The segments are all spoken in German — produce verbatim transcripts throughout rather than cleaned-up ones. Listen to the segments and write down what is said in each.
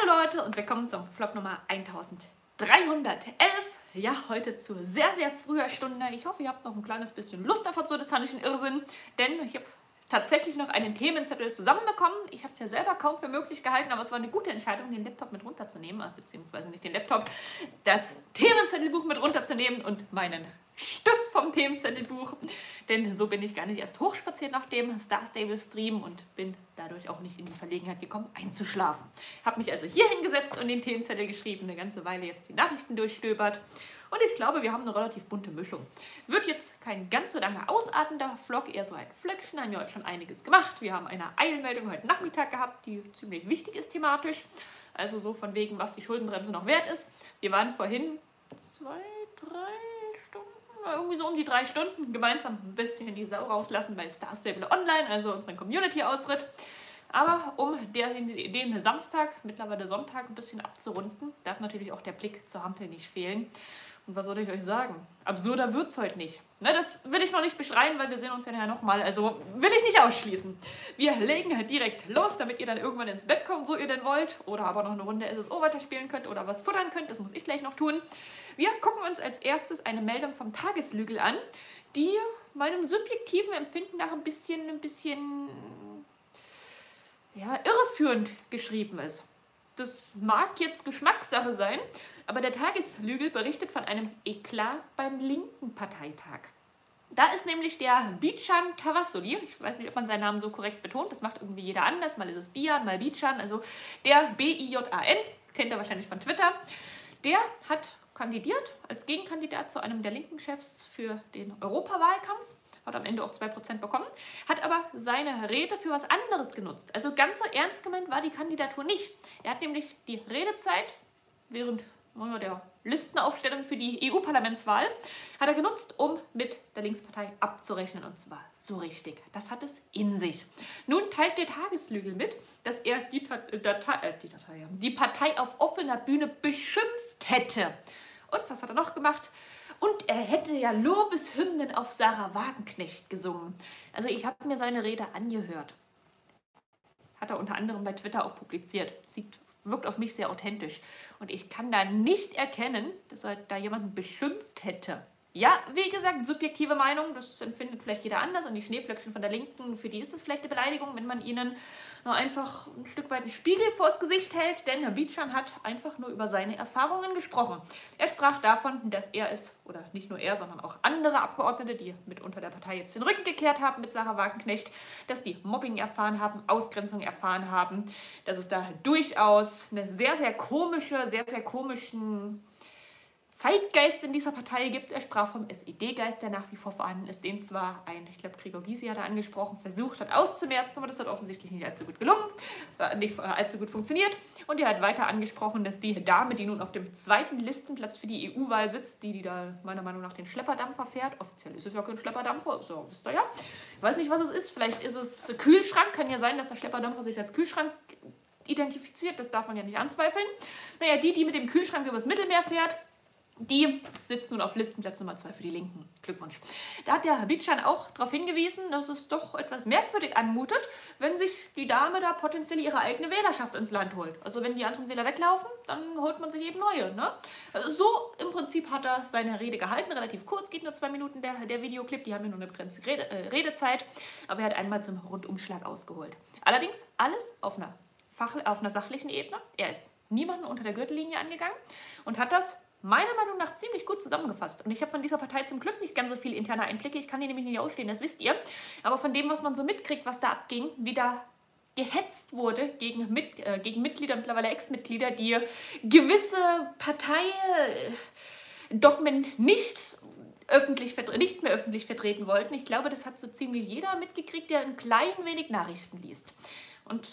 Hallo Leute und willkommen zum Vlog Nummer eintausenddreihundertelf. Ja, heute zu sehr, sehr früher Stunde. Ich hoffe, ihr habt noch ein kleines bisschen Lust auf absurdistischen Irrsinn, denn ich habe tatsächlich noch einen Themenzettel zusammenbekommen. Ich habe es ja selber kaum für möglich gehalten, aber es war eine gute Entscheidung, den Laptop mit runterzunehmen, beziehungsweise nicht den Laptop, das Themenzettelbuch mit runterzunehmen und meinen Stift vom Themenzettelbuch. Denn so bin ich gar nicht erst hochspaziert nach dem Star Stable Stream und bin dadurch auch nicht in die Verlegenheit gekommen, einzuschlafen. Habe mich also hier hingesetzt und den Themenzettel geschrieben, eine ganze Weile jetzt die Nachrichten durchstöbert. Und ich glaube, wir haben eine relativ bunte Mischung. Wird jetzt kein ganz so lange ausartender Vlog, eher so ein Flöckchen, haben wir heute schon einiges gemacht. Wir haben eine Eilmeldung heute Nachmittag gehabt, die ziemlich wichtig ist thematisch. Also so von wegen, was die Schuldenbremse noch wert ist. Wir waren vorhin zwei, drei Stunden, irgendwie so um die drei Stunden gemeinsam ein bisschen die Sau rauslassen bei Star Stable Online, also unseren Community-Austritt. Aber um den, den Samstag, mittlerweile Sonntag, ein bisschen abzurunden, darf natürlich auch der Blick zur Ampel nicht fehlen. Und was soll ich euch sagen? Absurder wird es heute nicht. Ne, das will ich noch nicht beschreien, weil wir sehen uns ja nachher nochmal. Also will ich nicht ausschließen. Wir legen halt direkt los, damit ihr dann irgendwann ins Bett kommt, so ihr denn wollt. Oder aber noch eine Runde S S O weiterspielen könnt oder was futtern könnt. Das muss ich gleich noch tun. Wir gucken uns als erstes eine Meldung vom Tageslügel an, die meinem subjektiven Empfinden nach ein bisschen, ein bisschen... ja, irreführend geschrieben ist. Das mag jetzt Geschmackssache sein, aber der Tageslügel berichtet von einem Eklat beim linken Parteitag. Da ist nämlich der Bijan Tavassoli, ich weiß nicht, ob man seinen Namen so korrekt betont, das macht irgendwie jeder anders, mal ist es Bijan, mal Bijan, also der B I J A N, kennt ihr wahrscheinlich von Twitter, der hat kandidiert als Gegenkandidat zu einem der linken Chefs für den Europawahlkampf. Hat am Ende auch zwei Prozent bekommen, hat aber seine Rede für was anderes genutzt. Also ganz so ernst gemeint war die Kandidatur nicht. Er hat nämlich die Redezeit während der Listenaufstellung für die E U-Parlamentswahl hat er genutzt, um mit der Linkspartei abzurechnen. Und zwar so richtig. Das hat es in sich. Nun teilt der Tageslügel mit, dass er die, Datei, äh, die, Datei, die Partei auf offener Bühne beschimpft hätte. Und was hat er noch gemacht? Und er hätte ja Lobeshymnen auf Sarah Wagenknecht gesungen. Also ich habe mir seine Rede angehört. Hat er unter anderem bei Twitter auch publiziert. Sieht, wirkt auf mich sehr authentisch. Und ich kann da nicht erkennen, dass er da jemanden beschimpft hätte. Ja, wie gesagt, subjektive Meinung, das empfindet vielleicht jeder anders. Und die Schneeflöckchen von der Linken, für die ist das vielleicht eine Beleidigung, wenn man ihnen nur einfach ein Stück weit einen Spiegel vors Gesicht hält. Denn Herr Bijan hat einfach nur über seine Erfahrungen gesprochen. Er sprach davon, dass er es, oder nicht nur er, sondern auch andere Abgeordnete, die mitunter der Partei jetzt den Rücken gekehrt haben mit Sarah Wagenknecht, dass die Mobbing erfahren haben, Ausgrenzung erfahren haben, dass es da durchaus eine sehr, sehr komische, sehr, sehr komischen... Zeitgeist in dieser Partei gibt. Er sprach vom S E D-Geist, der nach wie vor vorhanden ist, den zwar ein, ich glaube, Gregor Gysi hat er angesprochen, versucht hat auszumerzen, aber das hat offensichtlich nicht allzu gut gelungen, nicht allzu gut funktioniert. Und er hat weiter angesprochen, dass die Dame, die nun auf dem zweiten Listenplatz für die E U-Wahl sitzt, die, die da meiner Meinung nach den Schlepperdampfer fährt, offiziell ist es ja kein Schlepperdampfer, so wisst ihr ja, ich weiß nicht, was es ist, vielleicht ist es Kühlschrank, kann ja sein, dass der Schlepperdampfer sich als Kühlschrank identifiziert, das darf man ja nicht anzweifeln. Naja, die, die mit dem Kühlschrank übers Mittelmeer fährt, die sitzt nun auf Listenplatz Nummer zwei für die Linken. Glückwunsch. Da hat der Herr Bijan auch darauf hingewiesen, dass es doch etwas merkwürdig anmutet, wenn sich die Dame da potenziell ihre eigene Wählerschaft ins Land holt. Also wenn die anderen Wähler weglaufen, dann holt man sich eben neue. Ne? Also so im Prinzip hat er seine Rede gehalten. Relativ kurz, geht nur zwei Minuten der, der Videoclip. Die haben ja nur eine begrenzte Rede, äh, Redezeit. Aber er hat einmal zum Rundumschlag ausgeholt. Allerdings alles auf einer, Fach, auf einer sachlichen Ebene. Er ist niemanden unter der Gürtellinie angegangen und hat das meiner Meinung nach ziemlich gut zusammengefasst. Und ich habe von dieser Partei zum Glück nicht ganz so viele interne Einblicke. Ich kann die nämlich nicht ausstehen, das wisst ihr. Aber von dem, was man so mitkriegt, was da abging, wie da gehetzt wurde gegen, mit, äh, gegen Mitglieder, mittlerweile Ex-Mitglieder, die gewisse Parteidogmen nicht öffentlich nicht mehr öffentlich vertreten wollten. Ich glaube, das hat so ziemlich jeder mitgekriegt, der ein klein wenig Nachrichten liest. Und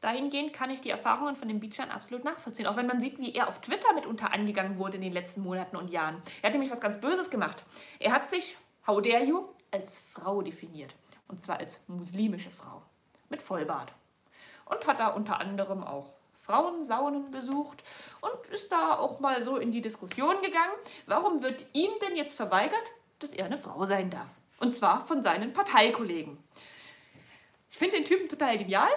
dahingehend kann ich die Erfahrungen von dem Bijan absolut nachvollziehen. Auch wenn man sieht, wie er auf Twitter mitunter angegangen wurde in den letzten Monaten und Jahren. Er hat nämlich was ganz Böses gemacht. Er hat sich, how dare you, als Frau definiert. Und zwar als muslimische Frau. Mit Vollbart. Und hat da unter anderem auch Frauensaunen besucht und ist da auch mal so in die Diskussion gegangen. Warum wird ihm denn jetzt verweigert, dass er eine Frau sein darf? Und zwar von seinen Parteikollegen. Ich finde den Typen total genial.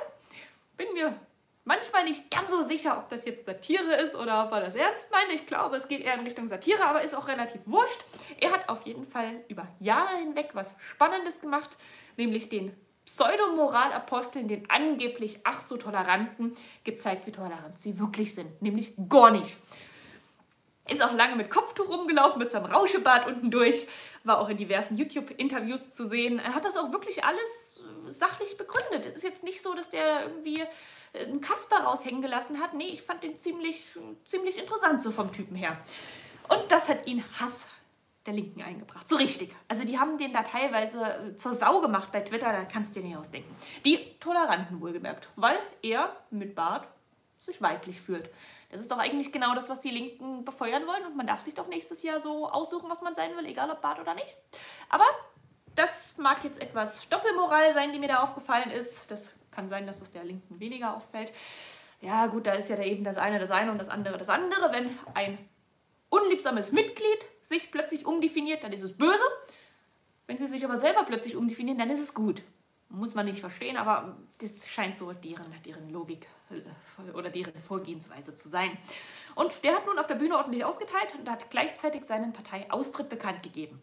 Bin mir manchmal nicht ganz so sicher, ob das jetzt Satire ist oder ob er das ernst meint. Ich glaube, es geht eher in Richtung Satire, aber ist auch relativ wurscht. Er hat auf jeden Fall über Jahre hinweg was Spannendes gemacht, nämlich den Pseudomoralaposteln, den angeblich ach so Toleranten, gezeigt, wie tolerant sie wirklich sind, nämlich gar nicht. Ist auch lange mit Kopftuch rumgelaufen, mit seinem Rauschebart unten durch, war auch in diversen YouTube-Interviews zu sehen. Er hat das auch wirklich alles sachlich begründet. Es ist jetzt nicht so, dass der da irgendwie einen Kasper raushängen gelassen hat. Nee, ich fand den ziemlich, ziemlich interessant, so vom Typen her. Und das hat ihn Hass der Linken eingebracht. So richtig. Also die haben den da teilweise zur Sau gemacht bei Twitter, da kannst du dir nicht ausdenken. Die Toleranten wohlgemerkt, weil er mit Bart sich weiblich fühlt. Das ist doch eigentlich genau das, was die Linken befeuern wollen, und man darf sich doch nächstes Jahr so aussuchen, was man sein will, egal ob Bart oder nicht. Aber das mag jetzt etwas Doppelmoral sein, die mir da aufgefallen ist. Das kann sein, dass das der Linken weniger auffällt. Ja gut, da ist ja da eben das eine das eine und das andere das andere. Wenn ein unliebsames Mitglied sich plötzlich umdefiniert, dann ist es böse. Wenn sie sich aber selber plötzlich umdefinieren, dann ist es gut. Muss man nicht verstehen, aber das scheint so deren, deren Logik oder deren Vorgehensweise zu sein. Und der hat nun auf der Bühne ordentlich ausgeteilt und hat gleichzeitig seinen Parteiaustritt bekannt gegeben.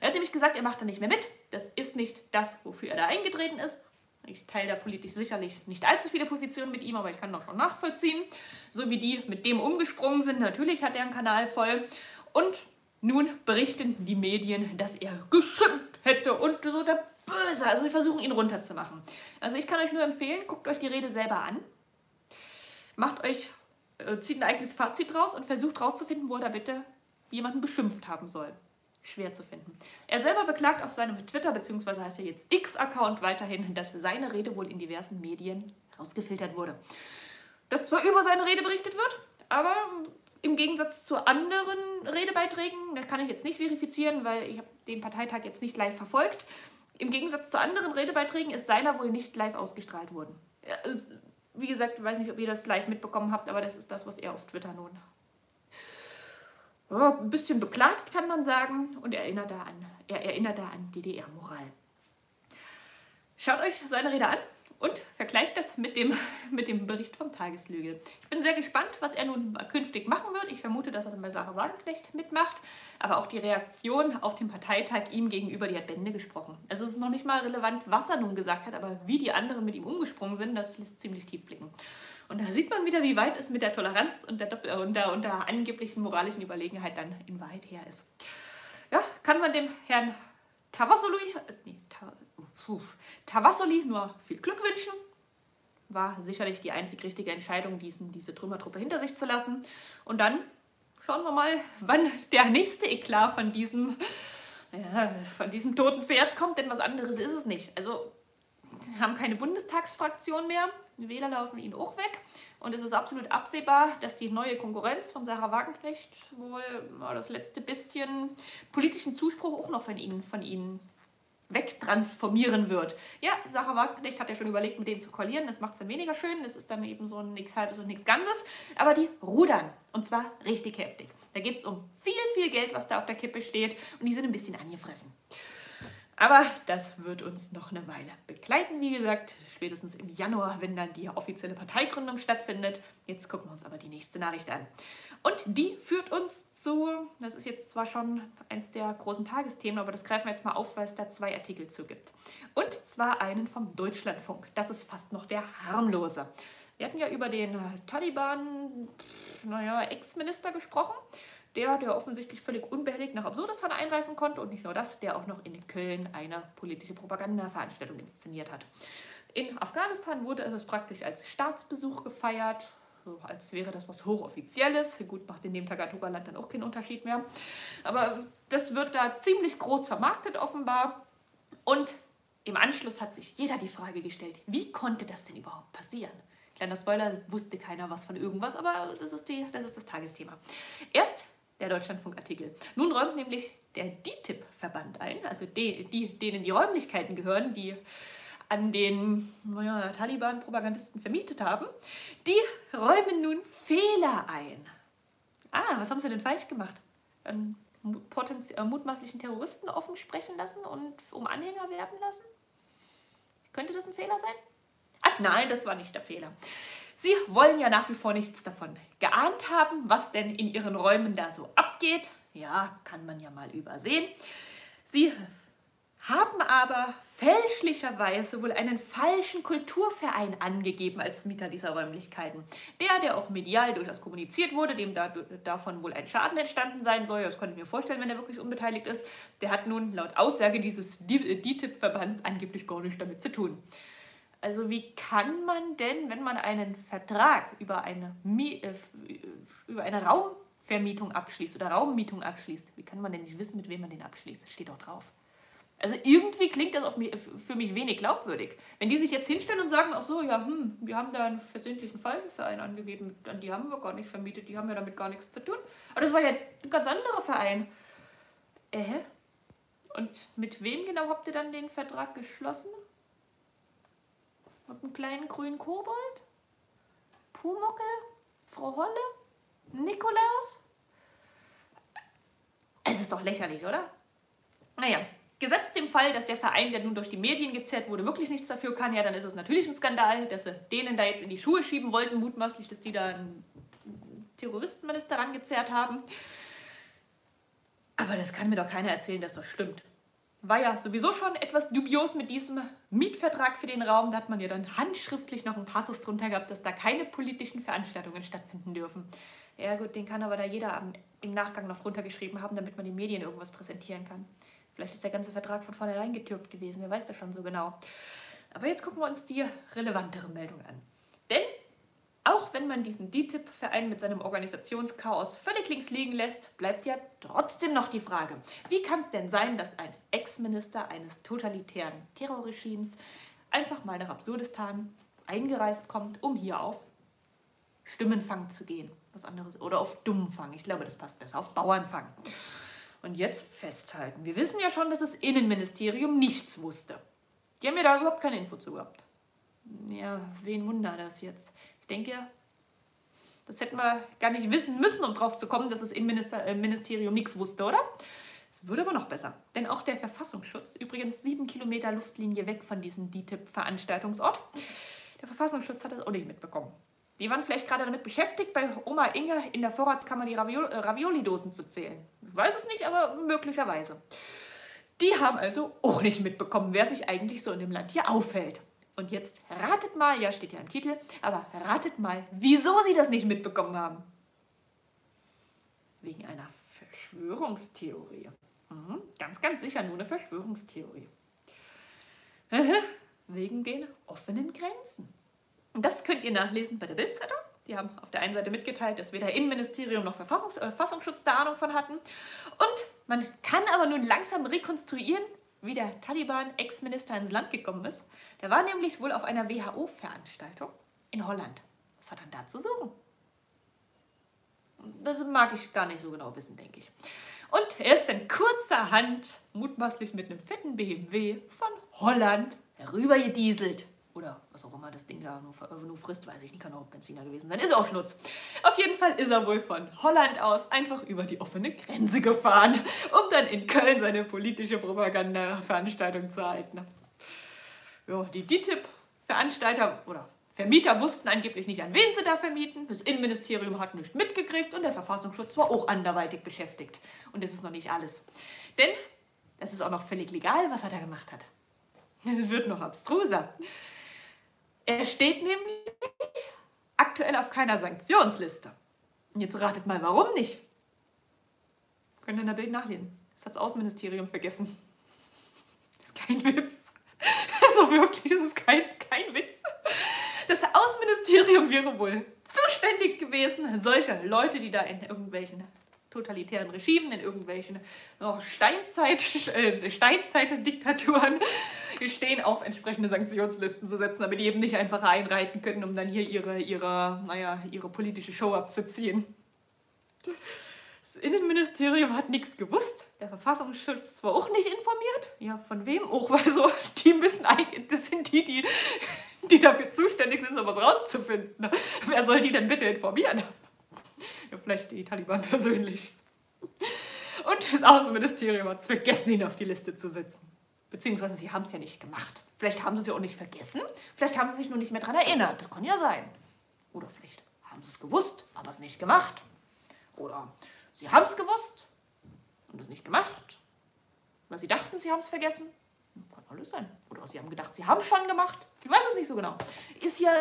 Er hat nämlich gesagt, er macht da nicht mehr mit. Das ist nicht das, wofür er da eingetreten ist. Ich teile da politisch sicherlich nicht allzu viele Positionen mit ihm, aber ich kann doch schon nachvollziehen. So wie die mit dem umgesprungen sind, natürlich hat er einen Kanal voll. Und nun berichten die Medien, dass er geschimpft hätte und so der Böse. Also sie versuchen, ihn runterzumachen. Also ich kann euch nur empfehlen, guckt euch die Rede selber an, macht euch, äh, zieht ein eigenes Fazit raus und versucht rauszufinden, wo er da bitte jemanden beschimpft haben soll. Schwer zu finden. Er selber beklagt auf seinem Twitter, beziehungsweise heißt er jetzt X-Account weiterhin, dass seine Rede wohl in diversen Medien rausgefiltert wurde. Dass zwar über seine Rede berichtet wird, aber im Gegensatz zu anderen Redebeiträgen, das kann ich jetzt nicht verifizieren, weil ich habe den Parteitag jetzt nicht live verfolgt, im Gegensatz zu anderen Redebeiträgen ist seiner wohl nicht live ausgestrahlt worden. Wie gesagt, ich weiß nicht, ob ihr das live mitbekommen habt, aber das ist das, was er auf Twitter nun ja, ein bisschen beklagt, kann man sagen, und erinnert da an, er erinnert da an D D R-Moral. Schaut euch seine Rede an und vergleicht das mit dem, mit dem Bericht vom Tageslüge. Ich bin sehr gespannt, was er nun künftig machen wird. Ich vermute, dass er dann bei Sarah Wagenknecht mitmacht, aber auch die Reaktion auf dem Parteitag ihm gegenüber, die hat Bände gesprochen. Also es ist noch nicht mal relevant, was er nun gesagt hat, aber wie die anderen mit ihm umgesprungen sind, das lässt ziemlich tief blicken. Und da sieht man wieder, wie weit es mit der Toleranz und der, Doppel- und der, und der angeblichen moralischen Überlegenheit dann in Wahrheit her ist. Ja, kann man dem Herrn Tavassoli, äh, nee, Ta, uh, Tavassoli nur viel Glück wünschen. War sicherlich die einzig richtige Entscheidung, diesen, diese Trümmertruppe hinter sich zu lassen. Und dann schauen wir mal, wann der nächste Eklat von diesem, ja, von diesem toten Pferd kommt, denn was anderes ist es nicht. Also haben keine Bundestagsfraktion mehr, Wähler laufen ihnen auch weg und es ist absolut absehbar, dass die neue Konkurrenz von Sarah Wagenknecht wohl das letzte bisschen politischen Zuspruch auch noch von ihnen, von ihnen wegtransformieren wird. Ja, Sarah Wagenknecht hat ja schon überlegt, mit denen zu koalieren, das macht es dann weniger schön, das ist dann eben so ein nichts Halbes und nichts Ganzes, aber die rudern und zwar richtig heftig. Da geht es um viel, viel Geld, was da auf der Kippe steht und die sind ein bisschen angefressen. Aber das wird uns noch eine Weile begleiten, wie gesagt, spätestens im Januar, wenn dann die offizielle Parteigründung stattfindet. Jetzt gucken wir uns aber die nächste Nachricht an. Und die führt uns zu, das ist jetzt zwar schon eins der großen Tagesthemen, aber das greifen wir jetzt mal auf, weil es da zwei Artikel zu gibt. Und zwar einen vom Deutschlandfunk. Das ist fast noch der harmlose. Wir hatten ja über den Taliban, naja, Ex-Minister gesprochen. Der, der offensichtlich völlig unbehelligt nach Absurdistan einreisen konnte und nicht nur das, der auch noch in Köln eine politische Propagandaveranstaltung inszeniert hat. In Afghanistan wurde es praktisch als Staatsbesuch gefeiert, so als wäre das was Hochoffizielles. Gut, macht in dem Tagatoga-Land dann auch keinen Unterschied mehr. Aber das wird da ziemlich groß vermarktet offenbar. Und im Anschluss hat sich jeder die Frage gestellt, wie konnte das denn überhaupt passieren? Kleiner Spoiler, wusste keiner was von irgendwas, aber das ist, die, das, ist das Tagesthema. Erst der Deutschlandfunk-Artikel. Nun räumt nämlich der D I T I B-Verband ein, also die, die, denen die Räumlichkeiten gehören, die an den naja, Taliban-Propagandisten vermietet haben, die räumen nun Fehler ein. Ah, was haben sie denn falsch gemacht? Einen äh, mutmaßlichen Terroristen offen sprechen lassen und um Anhänger werben lassen? Könnte das ein Fehler sein? nein, das war nicht der Fehler. Sie wollen ja nach wie vor nichts davon geahnt haben, was denn in ihren Räumen da so abgeht. Ja, kann man ja mal übersehen. Sie haben aber fälschlicherweise wohl einen falschen Kulturverein angegeben als Mieter dieser Räumlichkeiten. Der, der auch medial durchaus kommuniziert wurde, dem da, davon wohl ein Schaden entstanden sein soll, das konnte ich mir vorstellen, wenn er wirklich unbeteiligt ist, der hat nun laut Aussage dieses D I T I B-Verbands angeblich gar nichts damit zu tun. Also wie kann man denn, wenn man einen Vertrag über eine, äh, über eine Raumvermietung abschließt oder Raummietung abschließt, wie kann man denn nicht wissen, mit wem man den abschließt? Steht doch drauf. Also irgendwie klingt das auf mich, für mich wenig glaubwürdig. Wenn die sich jetzt hinstellen und sagen, ach so, ja, hm, wir haben da einen versehentlichen Falschverein angegeben, an die haben wir gar nicht vermietet, die haben ja damit gar nichts zu tun. Aber das war ja ein ganz anderer Verein. Äh? Und mit wem genau habt ihr dann den Vertrag geschlossen? Mit einem kleinen grünen Kobold? Pumuckel? Frau Holle? Nikolaus? Es ist doch lächerlich, oder? Naja. Gesetzt dem Fall, dass der Verein, der nun durch die Medien gezerrt wurde, wirklich nichts dafür kann, ja, dann ist es natürlich ein Skandal, dass sie denen da jetzt in die Schuhe schieben wollten, mutmaßlich, dass die da einen Terroristenminister rangezerrt haben. Aber das kann mir doch keiner erzählen, dass das stimmt. War ja sowieso schon etwas dubios mit diesem Mietvertrag für den Raum. Da hat man ja dann handschriftlich noch einen Passus drunter gehabt, dass da keine politischen Veranstaltungen stattfinden dürfen. Ja gut, den kann aber da jeder im Nachgang noch runtergeschrieben haben, damit man den Medien irgendwas präsentieren kann. Vielleicht ist der ganze Vertrag von vornherein getürkt gewesen, wer weiß das schon so genau. Aber jetzt gucken wir uns die relevantere Meldung an. Denn auch wenn man diesen D I T I B-Verein mit seinem Organisationschaos völlig links liegen lässt, bleibt ja trotzdem noch die Frage, wie kann es denn sein, dass ein Ex-Minister eines totalitären Terrorregimes einfach mal nach Absurdistan eingereist kommt, um hier auf Stimmenfang zu gehen. Was anderes, oder auf Dummenfang, ich glaube, das passt besser, auf Bauernfang. Und jetzt festhalten. Wir wissen ja schon, dass das Innenministerium nichts wusste. Die haben ja da überhaupt keine Info zu gehabt. Ja, wen wundert das jetzt? Ich denke, das hätten wir gar nicht wissen müssen, um drauf zu kommen, dass das Innenministerium nichts wusste, oder? Es würde aber noch besser. Denn auch der Verfassungsschutz, übrigens sieben Kilometer Luftlinie weg von diesem D I T I B-Veranstaltungsort, der Verfassungsschutz hat das auch nicht mitbekommen. Die waren vielleicht gerade damit beschäftigt, bei Oma Inge in der Vorratskammer die Ravioli-Dosen zu zählen. Ich weiß es nicht, aber möglicherweise. Die haben also auch nicht mitbekommen, wer sich eigentlich so in dem Land hier aufhält. Und jetzt ratet mal, ja, steht ja im Titel, aber ratet mal, wieso sie das nicht mitbekommen haben. Wegen einer Verschwörungstheorie. Mhm, ganz, ganz sicher nur eine Verschwörungstheorie. Wegen den offenen Grenzen. Das könnt ihr nachlesen bei der Bildzeitung. Die haben auf der einen Seite mitgeteilt, dass weder Innenministerium noch Verfassungsschutz da Ahnung von hatten. Und man kann aber nun langsam rekonstruieren, wie der Taliban-Ex-Minister ins Land gekommen ist. Der war nämlich wohl auf einer W H O-Veranstaltung in Holland. Was hat er da zu suchen? Das mag ich gar nicht so genau wissen, denke ich. Und er ist dann kurzerhand, mutmaßlich mit einem fetten B M W, von Holland rübergedieselt. Oder was auch immer das Ding da nur, nur frisst, weiß ich nicht, kann auch Benziner gewesen sein, ist auch Schnutz. Auf jeden Fall ist er wohl von Holland aus einfach über die offene Grenze gefahren, um dann in Köln seine politische Propaganda-Veranstaltung zu halten. Ja, die D I T I B-Veranstalter oder Vermieter wussten angeblich nicht, an wen sie da vermieten, das Innenministerium hat nicht mitgekriegt und der Verfassungsschutz war auch anderweitig beschäftigt. Und das ist noch nicht alles. Denn das ist auch noch völlig legal, was er da gemacht hat. Es wird noch abstruser. Er steht nämlich aktuell auf keiner Sanktionsliste. Und jetzt ratet mal, warum nicht? Könnt ihr in der Bild nachlesen. Das hat das Außenministerium vergessen. Das ist kein Witz. Also wirklich, das ist kein, kein Witz. Das Außenministerium wäre wohl zuständig gewesen, solche Leute, die da in irgendwelchen totalitären Regimen, in irgendwelchen oh, Steinzeit, äh, Steinzeit-Diktaturen stehen, auf entsprechende Sanktionslisten zu setzen, damit die eben nicht einfach einreiten können, um dann hier ihre, ihre, naja, ihre politische Show abzuziehen. Das Innenministerium hat nichts gewusst, der Verfassungsschutz war auch nicht informiert. Ja, von wem auch, weil so, die müssen eigentlich, das sind die, die, die dafür zuständig sind, sowas rauszufinden. Wer soll die denn bitte informieren? Ja, vielleicht die Taliban persönlich. Und das Außenministerium hat es vergessen, ihn auf die Liste zu setzen. Beziehungsweise sie haben es ja nicht gemacht. Vielleicht haben sie es ja auch nicht vergessen. Vielleicht haben sie sich nur nicht mehr daran erinnert. Das kann ja sein. Oder vielleicht haben sie es gewusst, aber es nicht gemacht. Oder sie haben es gewusst und es nicht gemacht. Oder sie dachten, sie haben es vergessen. Kann alles sein. Oder sie haben gedacht, sie haben schon gemacht. Ich weiß es nicht so genau. Ist ja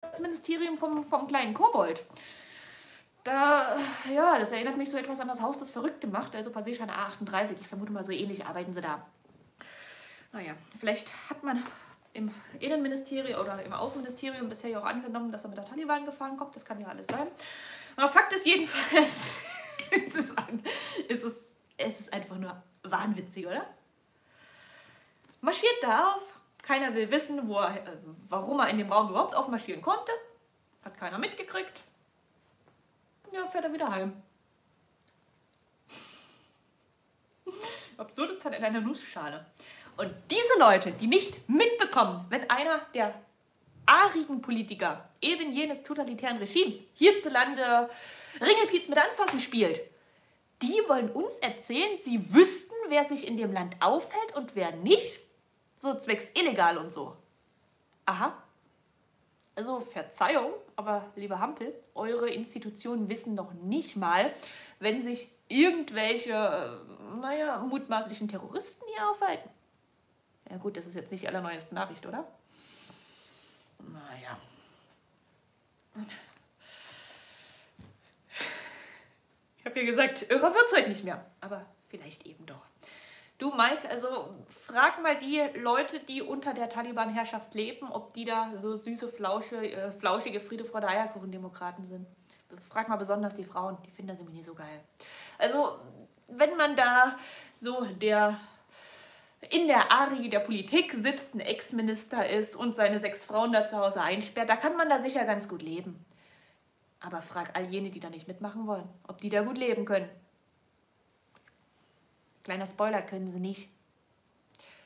das Ministerium vom, vom kleinen Kobold. Da, ja, das erinnert mich so etwas an das Haus, das Verrückte macht. Also Passierschein A achtunddreißig. Ich vermute mal, so ähnlich arbeiten sie da. Naja, vielleicht hat man im Innenministerium oder im Außenministerium bisher ja auch angenommen, dass er mit der Taliban gefahren kommt. Das kann ja alles sein. Aber Fakt ist jedenfalls, es ist, an, es ist, es ist einfach nur wahnwitzig, oder? Marschiert da auf. Keiner will wissen, wo er, äh, warum er in dem Raum überhaupt aufmarschieren konnte. Hat keiner mitgekriegt. Ja, fährt er wieder heim. Absurd ist halt in einer Nussschale. Und diese Leute, die nicht mitbekommen, wenn einer der arigen Politiker eben jenes totalitären Regimes hierzulande Ringelpiez mit Anfassen spielt, die wollen uns erzählen, sie wüssten, wer sich in dem Land aufhält und wer nicht. So zwecks illegal und so. Aha. Also Verzeihung, aber liebe Hampel, eure Institutionen wissen noch nicht mal, wenn sich irgendwelche, naja, mutmaßlichen Terroristen hier aufhalten. Ja gut, das ist jetzt nicht die allerneueste Nachricht, oder? Naja. Ich habe ja gesagt, irrer wird's heute nicht mehr. Aber vielleicht eben doch. Du, Mike, also frag mal die Leute, die unter der Taliban-Herrschaft leben, ob die da so süße, flauschige, äh, flauschige Friede, Freude, Eierkuchen-Demokraten sind. Frag mal besonders die Frauen, die finden das nämlich nicht so geil. Also, wenn man da so der in der Arie der Politik sitzt, ein Ex-Minister ist und seine sechs Frauen da zu Hause einsperrt, da kann man da sicher ganz gut leben. Aber frag all jene, die da nicht mitmachen wollen, ob die da gut leben können. Kleiner Spoiler, können sie nicht.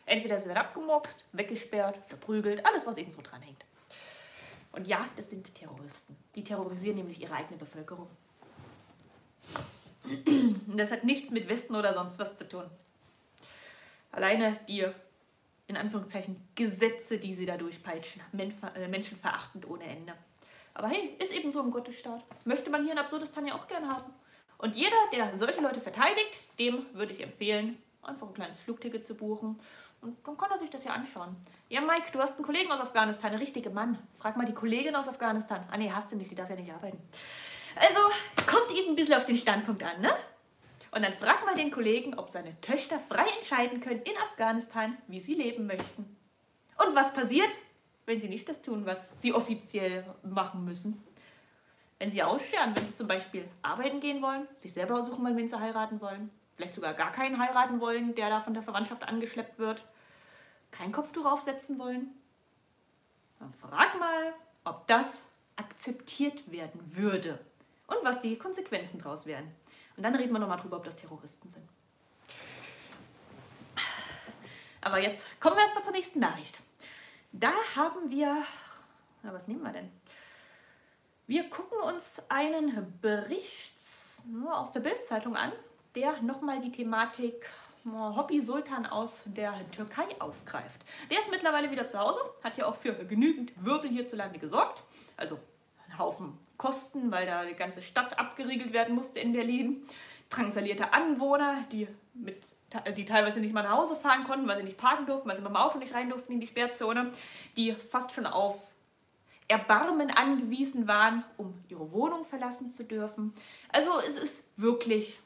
Entweder sie werden abgemurkst, weggesperrt, verprügelt, alles, was eben so dran hängt. Und ja, das sind Terroristen. Die terrorisieren nämlich ihre eigene Bevölkerung. Das hat nichts mit Westen oder sonst was zu tun. Alleine die, in Anführungszeichen, Gesetze, die sie da durchpeitschen, menschenverachtend ohne Ende. Aber hey, ist eben so im Gottesstaat. Möchte man hier in Absurdistan ja auch gerne haben. Und jeder, der solche Leute verteidigt, dem würde ich empfehlen, einfach ein kleines Flugticket zu buchen. Und dann kann er sich das ja anschauen. Ja, Mike, du hast einen Kollegen aus Afghanistan, einen richtigen Mann. Frag mal die Kollegin aus Afghanistan. Ah, nee, hast du nicht, die darf ja nicht arbeiten. Also, kommt eben ein bisschen auf den Standpunkt an, ne? Und dann frag mal den Kollegen, ob seine Töchter frei entscheiden können in Afghanistan, wie sie leben möchten. Und was passiert, wenn sie nicht das tun, was sie offiziell machen müssen? Wenn sie ausscheren, wenn sie zum Beispiel arbeiten gehen wollen, sich selber aussuchen wollen, wen sie heiraten wollen, vielleicht sogar gar keinen heiraten wollen, der da von der Verwandtschaft angeschleppt wird, kein Kopftuch aufsetzen wollen, dann frag mal, ob das akzeptiert werden würde und was die Konsequenzen daraus wären. Und dann reden wir nochmal drüber, ob das Terroristen sind. Aber jetzt kommen wir erstmal zur nächsten Nachricht. Da haben wir, na, was nehmen wir denn? Wir gucken uns einen Bericht aus der Bildzeitung an, der nochmal die Thematik Hobby-Sultan aus der Türkei aufgreift. Der ist mittlerweile wieder zu Hause, hat ja auch für genügend Wirbel hierzulande gesorgt. Also einen Haufen Kosten, weil da die ganze Stadt abgeriegelt werden musste in Berlin. Drangsalierte Anwohner, die, mit, die teilweise nicht mal nach Hause fahren konnten, weil sie nicht parken durften, weil sie mit dem Auto nicht rein durften in die Sperrzone, die fast schon auf Erbarmen angewiesen waren, um ihre Wohnung verlassen zu dürfen. Also es ist wirklich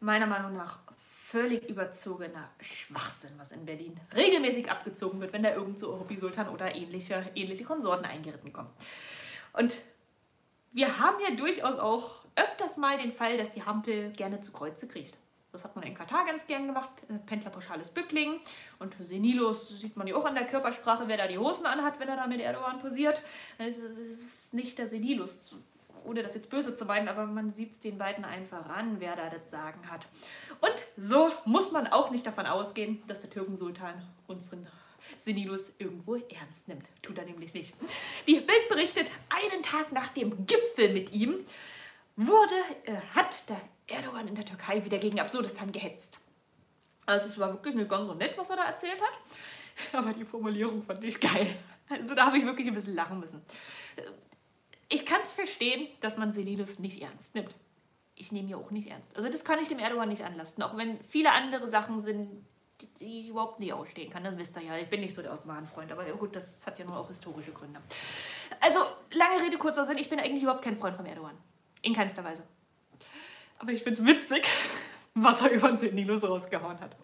meiner Meinung nach völlig überzogener Schwachsinn, was in Berlin regelmäßig abgezogen wird, wenn da irgend so Hobby-Sultan oder ähnliche, ähnliche Konsorten eingeritten kommen. Und wir haben ja durchaus auch öfters mal den Fall, dass die Hampel gerne zu Kreuze kriegt. Das hat man in Katar ganz gern gemacht, Pendlerpauschal ist Bückling. Und Senilos sieht man ja auch an der Körpersprache, wer da die Hosen anhat, wenn er da mit Erdogan posiert. Es ist nicht der Senilus, ohne das jetzt böse zu meinen, aber man sieht es den beiden einfach an, wer da das Sagen hat. Und so muss man auch nicht davon ausgehen, dass der Türkensultan unseren Senilus irgendwo ernst nimmt. Tut er nämlich nicht. Die Bild berichtet, einen Tag nach dem Gipfel mit ihm wurde, äh, hat der Erdogan in der Türkei wieder gegen Absurdistan gehetzt. Also es war wirklich nicht ganz so nett, was er da erzählt hat. Aber die Formulierung fand ich geil. Also da habe ich wirklich ein bisschen lachen müssen. Ich kann es verstehen, dass man Selinos nicht ernst nimmt. Ich nehme ja auch nicht ernst. Also das kann ich dem Erdogan nicht anlasten. Auch wenn viele andere Sachen sind, die, die ich überhaupt nicht ausstehen kann. Das wisst ihr ja. Ich bin nicht so der Osmanenfreund. Aber gut, das hat ja nun auch historische Gründe. Also lange Rede, kurzer Sinn. Ich bin eigentlich überhaupt kein Freund von Erdogan. In keinster Weise. Aber ich finde es witzig, was er über Senilos rausgehauen hat.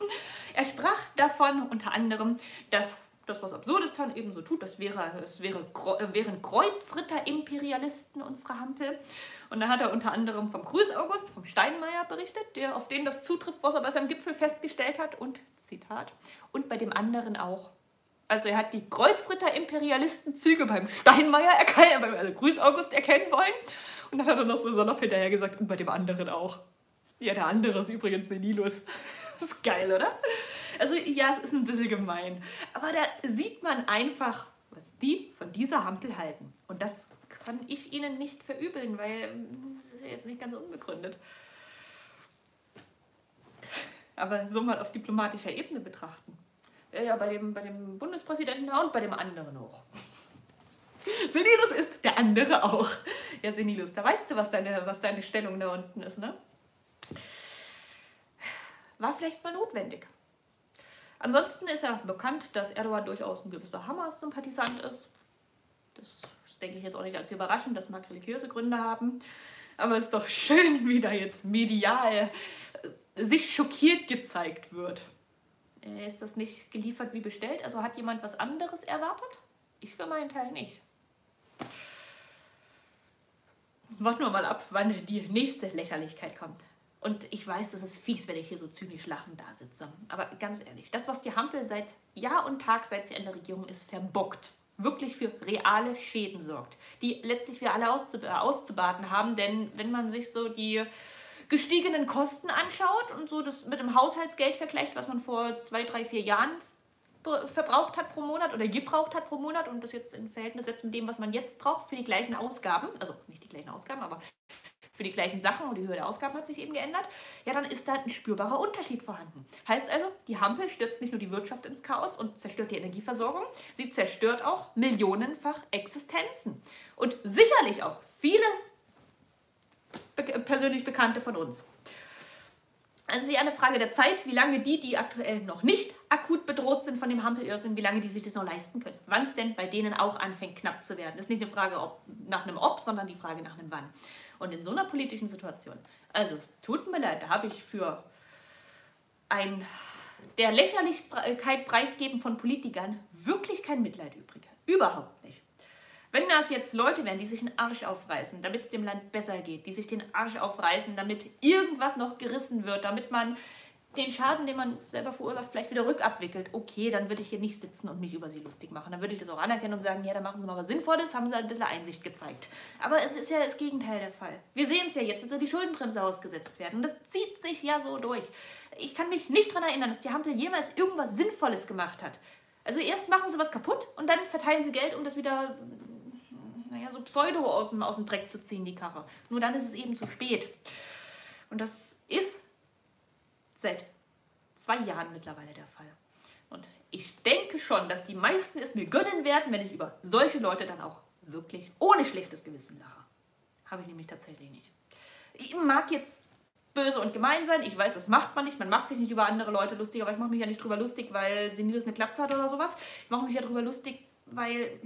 Er sprach davon unter anderem, dass das, was Absurdistan eben so tut, das, wäre, das wäre, wären Kreuzritter-Imperialisten, unsere Hampel. Und da hat er unter anderem vom Grüß-August, vom Steinmeier berichtet, der auf den das zutrifft, was er bei seinem Gipfel festgestellt hat. Und, Zitat, und bei dem anderen auch. Also er hat die Kreuzritter-Imperialisten-Züge beim Steinmeier erkannt, beim also Grüß-August erkennen wollen. Und dann hat er noch so salopp hinterher gesagt, und bei dem anderen auch. Ja, der andere ist übrigens Senilos. Das ist geil, oder? Also ja, es ist ein bisschen gemein. Aber da sieht man einfach, was die von dieser Hampel halten. Und das kann ich ihnen nicht verübeln, weil das ist ja jetzt nicht ganz unbegründet. Aber so mal auf diplomatischer Ebene betrachten. Ja, ja, bei dem, bei dem Bundespräsidenten und bei dem anderen auch. Senilos ist der andere auch. Ja, Senilos, da weißt du, was deine, was deine Stellung da unten ist, ne? War vielleicht mal notwendig. Ansonsten ist ja bekannt, dass Erdogan durchaus ein gewisser Hamas-Sympathisant ist. Das denke ich jetzt auch nicht als überraschend, das mag religiöse Gründe haben. Aber es ist doch schön, wie da jetzt medial sich schockiert gezeigt wird. Ist das nicht geliefert wie bestellt? Also hat jemand was anderes erwartet? Ich für meinen Teil nicht. Warten wir mal ab, wann die nächste Lächerlichkeit kommt. Und ich weiß, das ist fies, wenn ich hier so zynisch lachend da sitze. Aber ganz ehrlich, das, was die Hampel seit Jahr und Tag, seit sie in der Regierung ist, verbockt, wirklich für reale Schäden sorgt, die letztlich wir alle auszub auszubaten haben. Denn wenn man sich so die gestiegenen Kosten anschaut und so das mit dem Haushaltsgeld vergleicht, was man vor zwei, drei, vier Jahren verbraucht hat pro Monat oder gebraucht hat pro Monat und das jetzt in Verhältnis setzt mit dem, was man jetzt braucht für die gleichen Ausgaben, also nicht die gleichen Ausgaben, aber für die gleichen Sachen und die Höhe der Ausgaben hat sich eben geändert, ja, dann ist da ein spürbarer Unterschied vorhanden. Heißt also, die Hampel stürzt nicht nur die Wirtschaft ins Chaos und zerstört die Energieversorgung, sie zerstört auch millionenfach Existenzen. Und sicherlich auch viele be persönlich Bekannte von uns. Also es ist ja eine Frage der Zeit, wie lange die, die aktuell noch nicht akut bedroht sind von dem Hampel-Irrsinn, wie lange die sich das noch leisten können. Wann es denn bei denen auch anfängt, knapp zu werden. Das ist nicht eine Frage ob, nach einem Ob, sondern die Frage nach einem Wann. Und in so einer politischen Situation, also es tut mir leid, da habe ich für ein der Lächerlichkeit preisgeben von Politikern wirklich kein Mitleid übrig. Überhaupt nicht. Wenn das jetzt Leute wären, die sich den Arsch aufreißen, damit es dem Land besser geht, die sich den Arsch aufreißen, damit irgendwas noch gerissen wird, damit man den Schaden, den man selber verursacht, vielleicht wieder rückabwickelt, okay, dann würde ich hier nicht sitzen und mich über sie lustig machen. Dann würde ich das auch anerkennen und sagen, ja, dann machen sie mal was Sinnvolles, haben sie ein bisschen Einsicht gezeigt. Aber es ist ja das Gegenteil der Fall. Wir sehen es ja jetzt, jetzt soll die Schuldenbremse ausgesetzt werden. Und das zieht sich ja so durch. Ich kann mich nicht daran erinnern, dass die Hampel jemals irgendwas Sinnvolles gemacht hat. Also erst machen sie was kaputt und dann verteilen sie Geld, um das wieder, naja, so pseudo aus dem, aus dem Dreck zu ziehen, die Karre. Nur dann ist es eben zu spät. Und das ist seit zwei Jahren mittlerweile der Fall. Und ich denke schon, dass die meisten es mir gönnen werden, wenn ich über solche Leute dann auch wirklich ohne schlechtes Gewissen lache. Habe ich nämlich tatsächlich nicht. Ich mag jetzt böse und gemein sein. Ich weiß, das macht man nicht. Man macht sich nicht über andere Leute lustig, aber ich mache mich ja nicht drüber lustig, weil Senilos eine Glatze hat oder sowas. Ich mache mich ja drüber lustig, weil,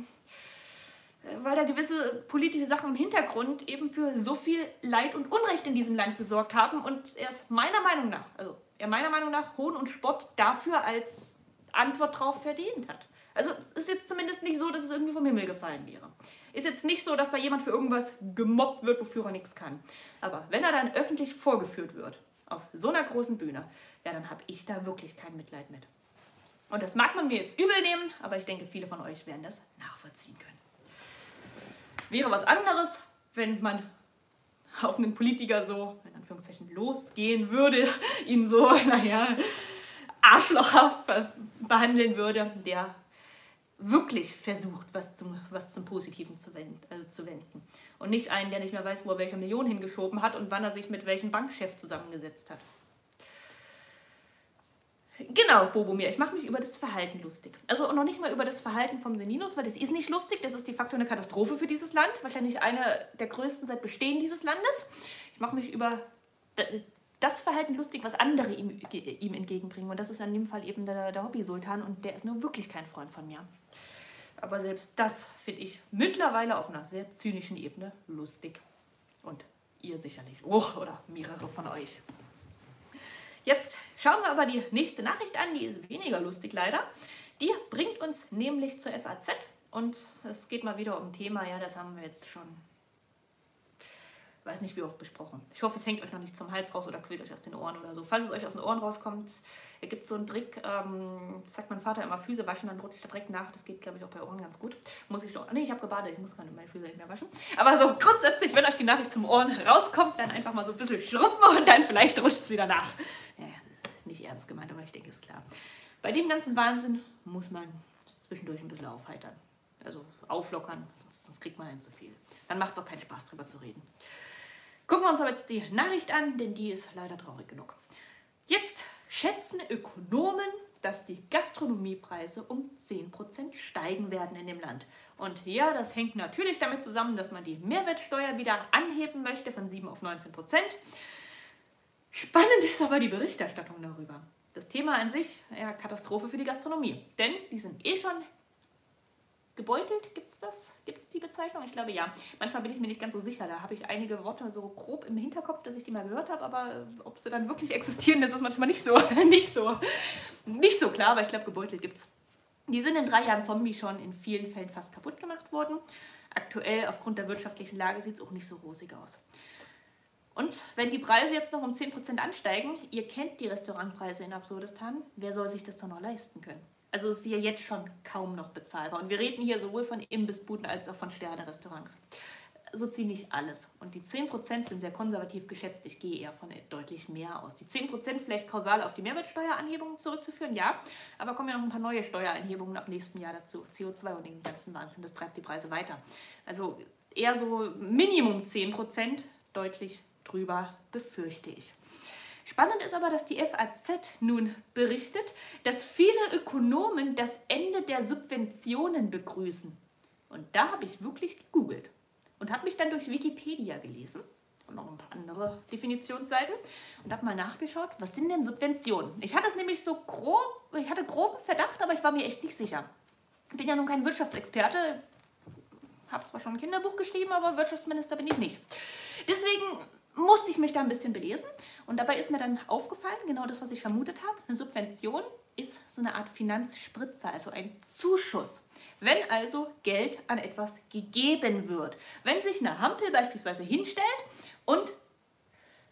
weil da gewisse politische Sachen im Hintergrund eben für so viel Leid und Unrecht in diesem Land gesorgt haben und er ist meiner Meinung nach, also er meiner Meinung nach Hohn und Spott dafür als Antwort drauf verdient hat. Also es ist jetzt zumindest nicht so, dass es irgendwie vom Himmel gefallen wäre. Ist jetzt nicht so, dass da jemand für irgendwas gemobbt wird, wofür er nichts kann. Aber wenn er dann öffentlich vorgeführt wird, auf so einer großen Bühne, ja, dann habe ich da wirklich kein Mitleid mit. Und das mag man mir jetzt übel nehmen, aber ich denke, viele von euch werden das nachvollziehen können. Wäre was anderes, wenn man auf einen Politiker so, in Anführungszeichen, losgehen würde, ihn so, naja, arschlochhaft behandeln würde, der wirklich versucht, was zum, was zum Positiven zu wenden, äh, zu wenden. Und nicht einen, der nicht mehr weiß, wo er welche Million hingeschoben hat und wann er sich mit welchem Bankchef zusammengesetzt hat. Genau, Bobomir, ich mache mich über das Verhalten lustig. Also noch nicht mal über das Verhalten vom Seninus, weil das ist nicht lustig, das ist de facto eine Katastrophe für dieses Land, wahrscheinlich eine der größten seit Bestehen dieses Landes. Ich mache mich über das Verhalten lustig, was andere ihm, ihm entgegenbringen. Und das ist in dem Fall eben der, der Hobby-Sultan und der ist nur wirklich kein Freund von mir. Aber selbst das finde ich mittlerweile auf einer sehr zynischen Ebene lustig. Und ihr sicherlich auch oder mehrere von euch. Jetzt schauen wir aber die nächste Nachricht an, die ist weniger lustig leider. Die bringt uns nämlich zur F A Z und es geht mal wieder um ein Thema, ja, das haben wir jetzt schon, weiß nicht wie oft besprochen. Ich hoffe, es hängt euch noch nicht zum Hals raus oder quillt euch aus den Ohren oder so. Falls es euch aus den Ohren rauskommt, es gibt so einen Trick, ähm, das sagt mein Vater immer, Füße waschen, dann rutscht er direkt nach. Das geht, glaube ich, auch bei Ohren ganz gut. Muss ich noch, nee, ich habe gebadet, ich muss gar nicht meine Füße nicht mehr waschen. Aber so grundsätzlich, wenn euch die Nachricht zum Ohren rauskommt, dann einfach mal so ein bisschen schruppen und dann vielleicht rutscht es wieder nach. Ja, nicht ernst gemeint, aber ich denke, ist klar. Bei dem ganzen Wahnsinn muss man zwischendurch ein bisschen aufheitern. Also auflockern, sonst, sonst kriegt man einen zu viel. Dann macht es auch keinen Spaß, drüber zu reden. Gucken wir uns aber jetzt die Nachricht an, denn die ist leider traurig genug. Jetzt schätzen Ökonomen, dass die Gastronomiepreise um zehn Prozent steigen werden in dem Land. Und ja, das hängt natürlich damit zusammen, dass man die Mehrwertsteuer wieder anheben möchte von sieben auf neunzehn Prozent. Spannend ist aber die Berichterstattung darüber. Das Thema an sich, ja, Katastrophe für die Gastronomie. Denn die sind eh schon gebeutelt, gibt es das? Gibt es die Bezeichnung? Ich glaube ja. Manchmal bin ich mir nicht ganz so sicher. Da habe ich einige Worte so grob im Hinterkopf, dass ich die mal gehört habe, aber ob sie dann wirklich existieren, das ist manchmal nicht so, nicht so, nicht so klar, aber ich glaube, gebeutelt gibt es. Die sind in drei Jahren Zombie schon in vielen Fällen fast kaputt gemacht worden. Aktuell, aufgrund der wirtschaftlichen Lage, sieht es auch nicht so rosig aus. Und wenn die Preise jetzt noch um zehn Prozent ansteigen, ihr kennt die Restaurantpreise in Absurdistan, wer soll sich das dann noch leisten können? Also ist sie ja jetzt schon kaum noch bezahlbar. Und wir reden hier sowohl von Imbissbuden als auch von Sterne-Restaurants. So ziemlich alles. Und die zehn Prozent sind sehr konservativ geschätzt. Ich gehe eher von deutlich mehr aus. Die zehn Prozent vielleicht kausal auf die Mehrwertsteueranhebungen zurückzuführen, ja. Aber kommen ja noch ein paar neue Steueranhebungen ab nächsten Jahr dazu. C O zwei und den ganzen Wahnsinn, das treibt die Preise weiter. Also eher so Minimum zehn Prozent, deutlich drüber, befürchte ich. Spannend ist aber, dass die F A Z nun berichtet, dass viele Ökonomen das Ende der Subventionen begrüßen. Und da habe ich wirklich gegoogelt und habe mich dann durch Wikipedia gelesen und noch ein paar andere Definitionsseiten und habe mal nachgeschaut, was sind denn Subventionen? Ich hatte es nämlich so grob, ich hatte groben Verdacht, aber ich war mir echt nicht sicher. Ich bin ja nun kein Wirtschaftsexperte, habe zwar schon ein Kinderbuch geschrieben, aber Wirtschaftsminister bin ich nicht. Deswegen musste ich mich da ein bisschen belesen und dabei ist mir dann aufgefallen, genau das, was ich vermutet habe, eine Subvention ist so eine Art Finanzspritzer, also ein Zuschuss. Wenn also Geld an etwas gegeben wird, wenn sich eine Hampel beispielsweise hinstellt und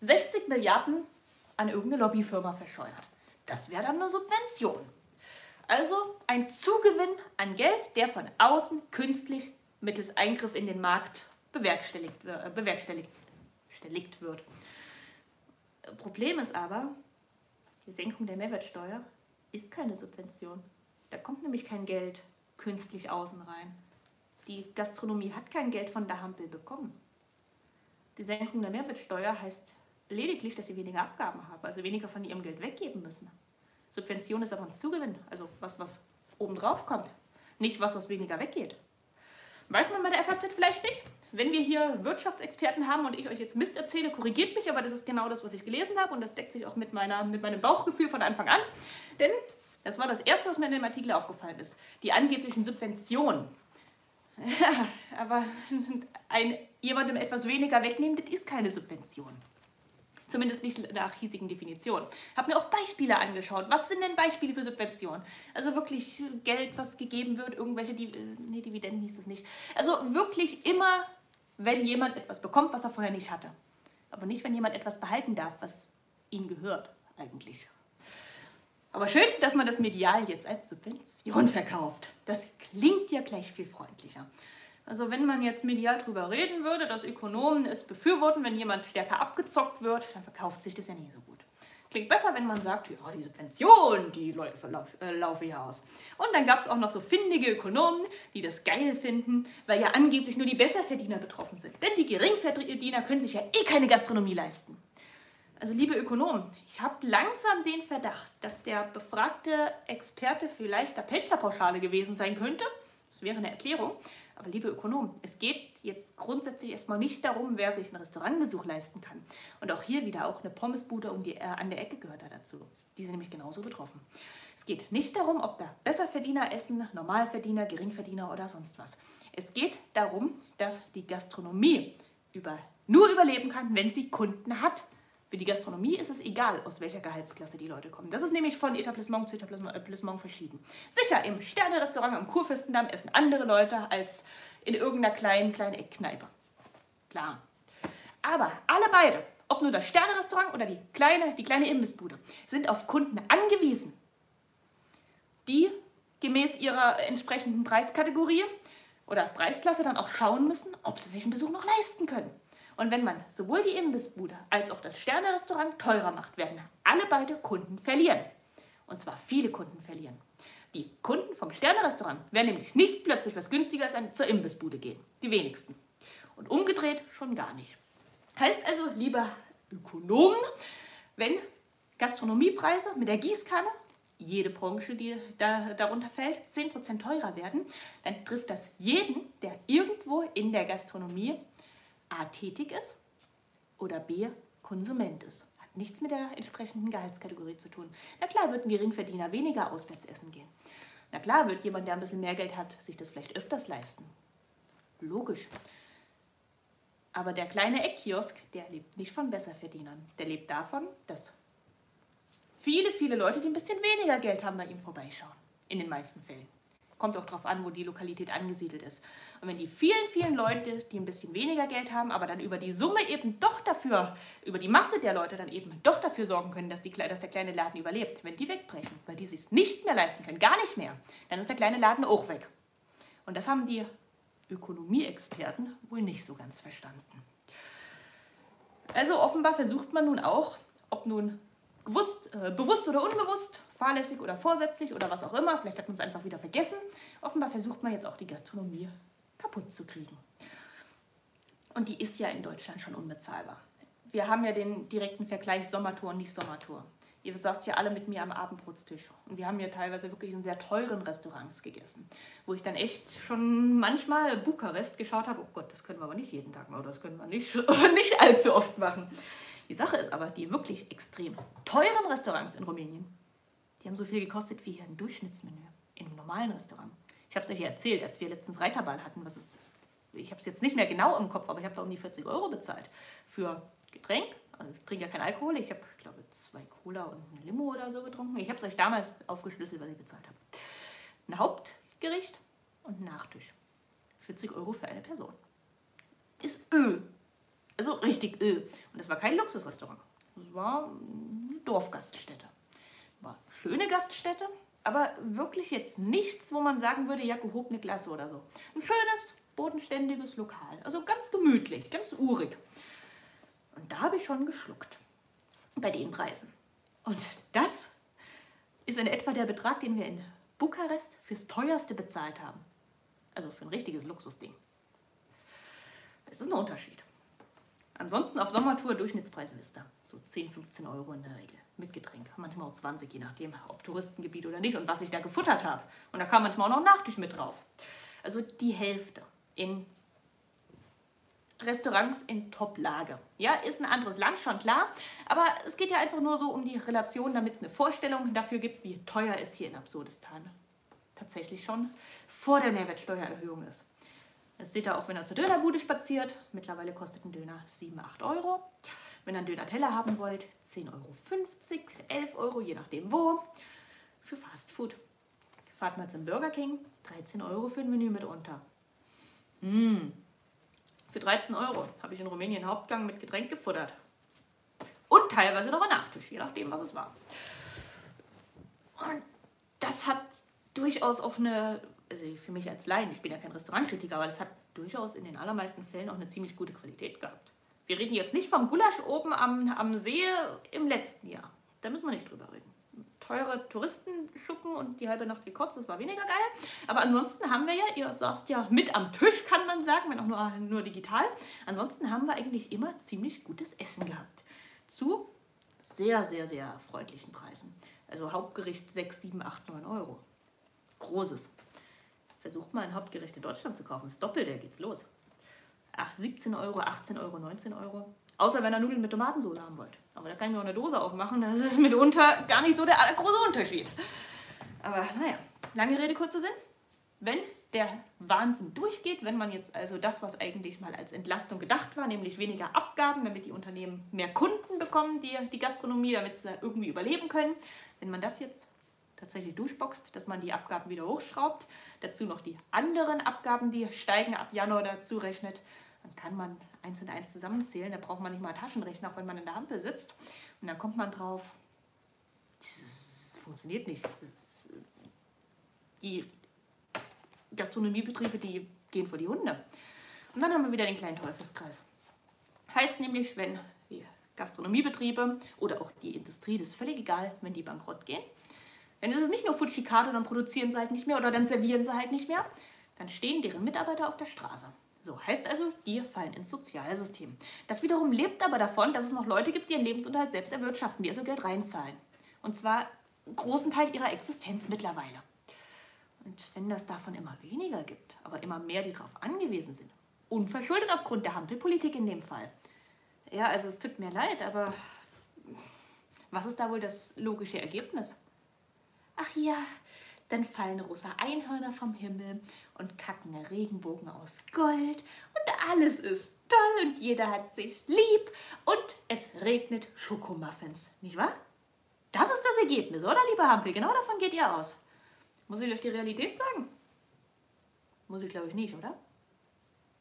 sechzig Milliarden an irgendeine Lobbyfirma verscheuert, das wäre dann eine Subvention. Also ein Zugewinn an Geld, der von außen künstlich mittels Eingriff in den Markt bewerkstelligt äh, bewerkstelligt. Versteckt wird. Problem ist aber, die Senkung der Mehrwertsteuer ist keine Subvention. Da kommt nämlich kein Geld künstlich außen rein. Die Gastronomie hat kein Geld von der Hampel bekommen. Die Senkung der Mehrwertsteuer heißt lediglich, dass sie weniger Abgaben haben, also weniger von ihrem Geld weggeben müssen. Subvention ist aber ein Zugewinn, also was, was obendrauf kommt, nicht was, was weniger weggeht. Weiß man bei der F A Z vielleicht nicht? Wenn wir hier Wirtschaftsexperten haben und ich euch jetzt Mist erzähle, korrigiert mich, aber das ist genau das, was ich gelesen habe und das deckt sich auch mit, meiner, mit meinem Bauchgefühl von Anfang an. Denn das war das Erste, was mir in dem Artikel aufgefallen ist. Die angeblichen Subventionen. Ja, aber ein, jemandem etwas weniger wegnehmen, das ist keine Subvention. Zumindest nicht nach hiesigen Definitionen. Habe mir auch Beispiele angeschaut. Was sind denn Beispiele für Subventionen? Also wirklich Geld, was gegeben wird, irgendwelche Div nee, Dividenden hieß es nicht. Also wirklich immer, wenn jemand etwas bekommt, was er vorher nicht hatte. Aber nicht, wenn jemand etwas behalten darf, was ihm gehört eigentlich. Aber schön, dass man das medial jetzt als Subvention verkauft. Das klingt ja gleich viel freundlicher. Also wenn man jetzt medial drüber reden würde, dass Ökonomen es befürworten, wenn jemand stärker abgezockt wird, dann verkauft sich das ja nie so gut. Klingt besser, wenn man sagt, ja, die Subvention, die laufe ja aus. Und dann gab es auch noch so findige Ökonomen, die das geil finden, weil ja angeblich nur die Besserverdiener betroffen sind. Denn die Geringverdiener können sich ja eh keine Gastronomie leisten. Also liebe Ökonomen, ich habe langsam den Verdacht, dass der befragte Experte vielleicht der Pendlerpauschale gewesen sein könnte. Das wäre eine Erklärung. Aber liebe Ökonomen, es geht jetzt grundsätzlich erstmal nicht darum, wer sich einen Restaurantbesuch leisten kann. Und auch hier wieder auch eine Pommesbude um die, äh, an der Ecke gehört da dazu. Die sind nämlich genauso betroffen. Es geht nicht darum, ob da Besserverdiener essen, Normalverdiener, Geringverdiener oder sonst was. Es geht darum, dass die Gastronomie über, nur überleben kann, wenn sie Kunden hat. Für die Gastronomie ist es egal, aus welcher Gehaltsklasse die Leute kommen. Das ist nämlich von Etablissement zu Etablissement verschieden. Sicher, im Sterne-Restaurant am Kurfürstendamm essen andere Leute als in irgendeiner kleinen, kleinen Eckkneipe. Klar. Aber alle beide, ob nur das Sterne-Restaurant oder die kleine, die kleine Imbissbude, sind auf Kunden angewiesen, die gemäß ihrer entsprechenden Preiskategorie oder Preisklasse dann auch schauen müssen, ob sie sich einen Besuch noch leisten können. Und wenn man sowohl die Imbissbude als auch das Sterne-Restaurant teurer macht, werden alle beide Kunden verlieren. Und zwar viele Kunden verlieren. Die Kunden vom Sterne-Restaurant werden nämlich nicht plötzlich was günstiger als zur Imbissbude gehen. Die wenigsten. Und umgedreht schon gar nicht. Heißt also, lieber Ökonomen, wenn Gastronomiepreise mit der Gießkanne, jede Branche, die da, darunter fällt, zehn Prozent teurer werden, dann trifft das jeden, der irgendwo in der Gastronomie A. tätig ist oder B. Konsument ist. Hat nichts mit der entsprechenden Gehaltskategorie zu tun. Na klar wird ein Geringverdiener weniger auswärts essen gehen. Na klar wird jemand, der ein bisschen mehr Geld hat, sich das vielleicht öfters leisten. Logisch. Aber der kleine Eckkiosk, der lebt nicht von Besserverdienern. Der lebt davon, dass viele, viele Leute, die ein bisschen weniger Geld haben, bei ihm vorbeischauen. In den meisten Fällen. Kommt auch darauf an, wo die Lokalität angesiedelt ist. Und wenn die vielen, vielen Leute, die ein bisschen weniger Geld haben, aber dann über die Summe eben doch dafür, über die Masse der Leute dann eben doch dafür sorgen können, dass, die, dass der kleine Laden überlebt, wenn die wegbrechen, weil die es sich nicht mehr leisten können, gar nicht mehr, dann ist der kleine Laden auch weg. Und das haben die Ökonomie-Experten wohl nicht so ganz verstanden. Also offenbar versucht man nun auch, ob nun bewusst, äh, bewusst oder unbewusst, fahrlässig oder vorsätzlich oder was auch immer, vielleicht hat man es einfach wieder vergessen. Offenbar versucht man jetzt auch die Gastronomie kaputt zu kriegen. Und die ist ja in Deutschland schon unbezahlbar. Wir haben ja den direkten Vergleich Sommertour und Nicht-Sommertour. Ihr saßt ja alle mit mir am Abendbrotstisch und wir haben ja teilweise wirklich in sehr teuren Restaurants gegessen, wo ich dann echt schon manchmal Bukarest geschaut habe, oh Gott, das können wir aber nicht jeden Tag machen, das können wir nicht, nicht allzu oft machen. Die Sache ist aber, die wirklich extrem teuren Restaurants in Rumänien, die haben so viel gekostet wie hier ein Durchschnittsmenü in einem normalen Restaurant. Ich habe es euch ja erzählt, als wir letztens Reiterball hatten, was ist, ich habe es jetzt nicht mehr genau im Kopf, aber ich habe da um die vierzig Euro bezahlt für Getränk. Also ich trinke ja keinen Alkohol, ich habe, ich glaube, zwei Cola und eine Limo oder so getrunken. Ich habe es euch damals aufgeschlüsselt, was ich bezahlt habe. Ein Hauptgericht und ein Nachtisch. vierzig Euro für eine Person. Ist Ö. Also richtig Ö. Und das war kein Luxusrestaurant. Das war eine Dorfgaststätte. War schöne Gaststätte, aber wirklich jetzt nichts, wo man sagen würde, ja, gehobene Klasse oder so. Ein schönes, bodenständiges Lokal. Also ganz gemütlich, ganz urig. Und da habe ich schon geschluckt. Bei den Preisen. Und das ist in etwa der Betrag, den wir in Bukarest fürs Teuerste bezahlt haben. Also für ein richtiges Luxusding. Es ist ein Unterschied. Ansonsten auf Sommertour Durchschnittspreisliste. So zehn, fünfzehn Euro in der Regel. Mit Getränk. Manchmal auch zwanzig, je nachdem, ob Touristengebiet oder nicht. Und was ich da gefuttert habe. Und da kam manchmal auch noch ein Nachtisch mit drauf. Also die Hälfte in Restaurants in Top-Lage. Ja, ist ein anderes Land, schon klar. Aber es geht ja einfach nur so um die Relation, damit es eine Vorstellung dafür gibt, wie teuer es hier in Absurdistan tatsächlich schon vor der Mehrwertsteuererhöhung ist. Das seht ihr auch, wenn ihr zur Dönerbude spaziert. Mittlerweile kostet ein Döner sieben, acht Euro. Wenn ihr einen Döner-Teller haben wollt, zehn Euro fünfzig, elf Euro, je nachdem wo. Für Fastfood. Fahrt mal zum Burger King, dreizehn Euro für ein Menü mitunter. Mmh. Für dreizehn Euro habe ich in Rumänien Hauptgang mit Getränk gefuttert. Und teilweise noch ein Nachtisch, je nachdem, was es war. Und das hat durchaus auch eine... Also für mich als Laien, ich bin ja kein Restaurantkritiker, aber das hat durchaus in den allermeisten Fällen auch eine ziemlich gute Qualität gehabt. Wir reden jetzt nicht vom Gulasch oben am, am See im letzten Jahr. Da müssen wir nicht drüber reden. Teure Touristenschuppen und die halbe Nacht gekotzt, das war weniger geil. Aber ansonsten haben wir ja, ihr saßt ja mit am Tisch, kann man sagen, wenn auch nur, nur digital. Ansonsten haben wir eigentlich immer ziemlich gutes Essen gehabt. Zu sehr, sehr, sehr freundlichen Preisen. Also Hauptgericht sechs, sieben, acht, neun Euro. Großes. Versucht mal ein Hauptgericht in Deutschland zu kaufen. Das Doppelte, geht's los. siebzehn Euro, achtzehn Euro, neunzehn Euro. Außer wenn ihr Nudeln mit Tomatensauce haben wollt. Aber da kann ich mir auch eine Dose aufmachen. Das ist mitunter gar nicht so der große Unterschied. Aber naja, lange Rede, kurzer Sinn. Wenn der Wahnsinn durchgeht, wenn man jetzt also das, was eigentlich mal als Entlastung gedacht war, nämlich weniger Abgaben, damit die Unternehmen mehr Kunden bekommen, die, die Gastronomie, damit sie irgendwie überleben können, wenn man das jetzt tatsächlich durchboxt, dass man die Abgaben wieder hochschraubt, dazu noch die anderen Abgaben, die steigen ab Januar dazu rechnet, dann kann man eins und eins zusammenzählen, da braucht man nicht mal einen Taschenrechner, auch wenn man in der Ampel sitzt, und dann kommt man drauf, das funktioniert nicht. Die Gastronomiebetriebe, die gehen vor die Hunde. Und dann haben wir wieder den kleinen Teufelskreis. Heißt nämlich, wenn die Gastronomiebetriebe oder auch die Industrie, das ist völlig egal, wenn die bankrott gehen, dann ist es nicht nur Futschikado, dann produzieren sie halt nicht mehr oder dann servieren sie halt nicht mehr, dann stehen deren Mitarbeiter auf der Straße. So, heißt also, die fallen ins Sozialsystem. Das wiederum lebt aber davon, dass es noch Leute gibt, die ihren Lebensunterhalt selbst erwirtschaften, die also Geld reinzahlen. Und zwar einen großen Teil ihrer Existenz mittlerweile. Und wenn das davon immer weniger gibt, aber immer mehr, die darauf angewiesen sind, unverschuldet aufgrund der Hampelpolitik in dem Fall. Ja, also es tut mir leid, aber was ist da wohl das logische Ergebnis? Ach ja, dann fallen rosa Einhörner vom Himmel und kacken Regenbogen aus Gold und alles ist toll und jeder hat sich lieb und es regnet Schokomuffins, nicht wahr? Das ist das Ergebnis, oder, liebe Hampel? Genau davon geht ihr aus. Muss ich euch die Realität sagen? Muss ich, glaube ich, nicht, oder?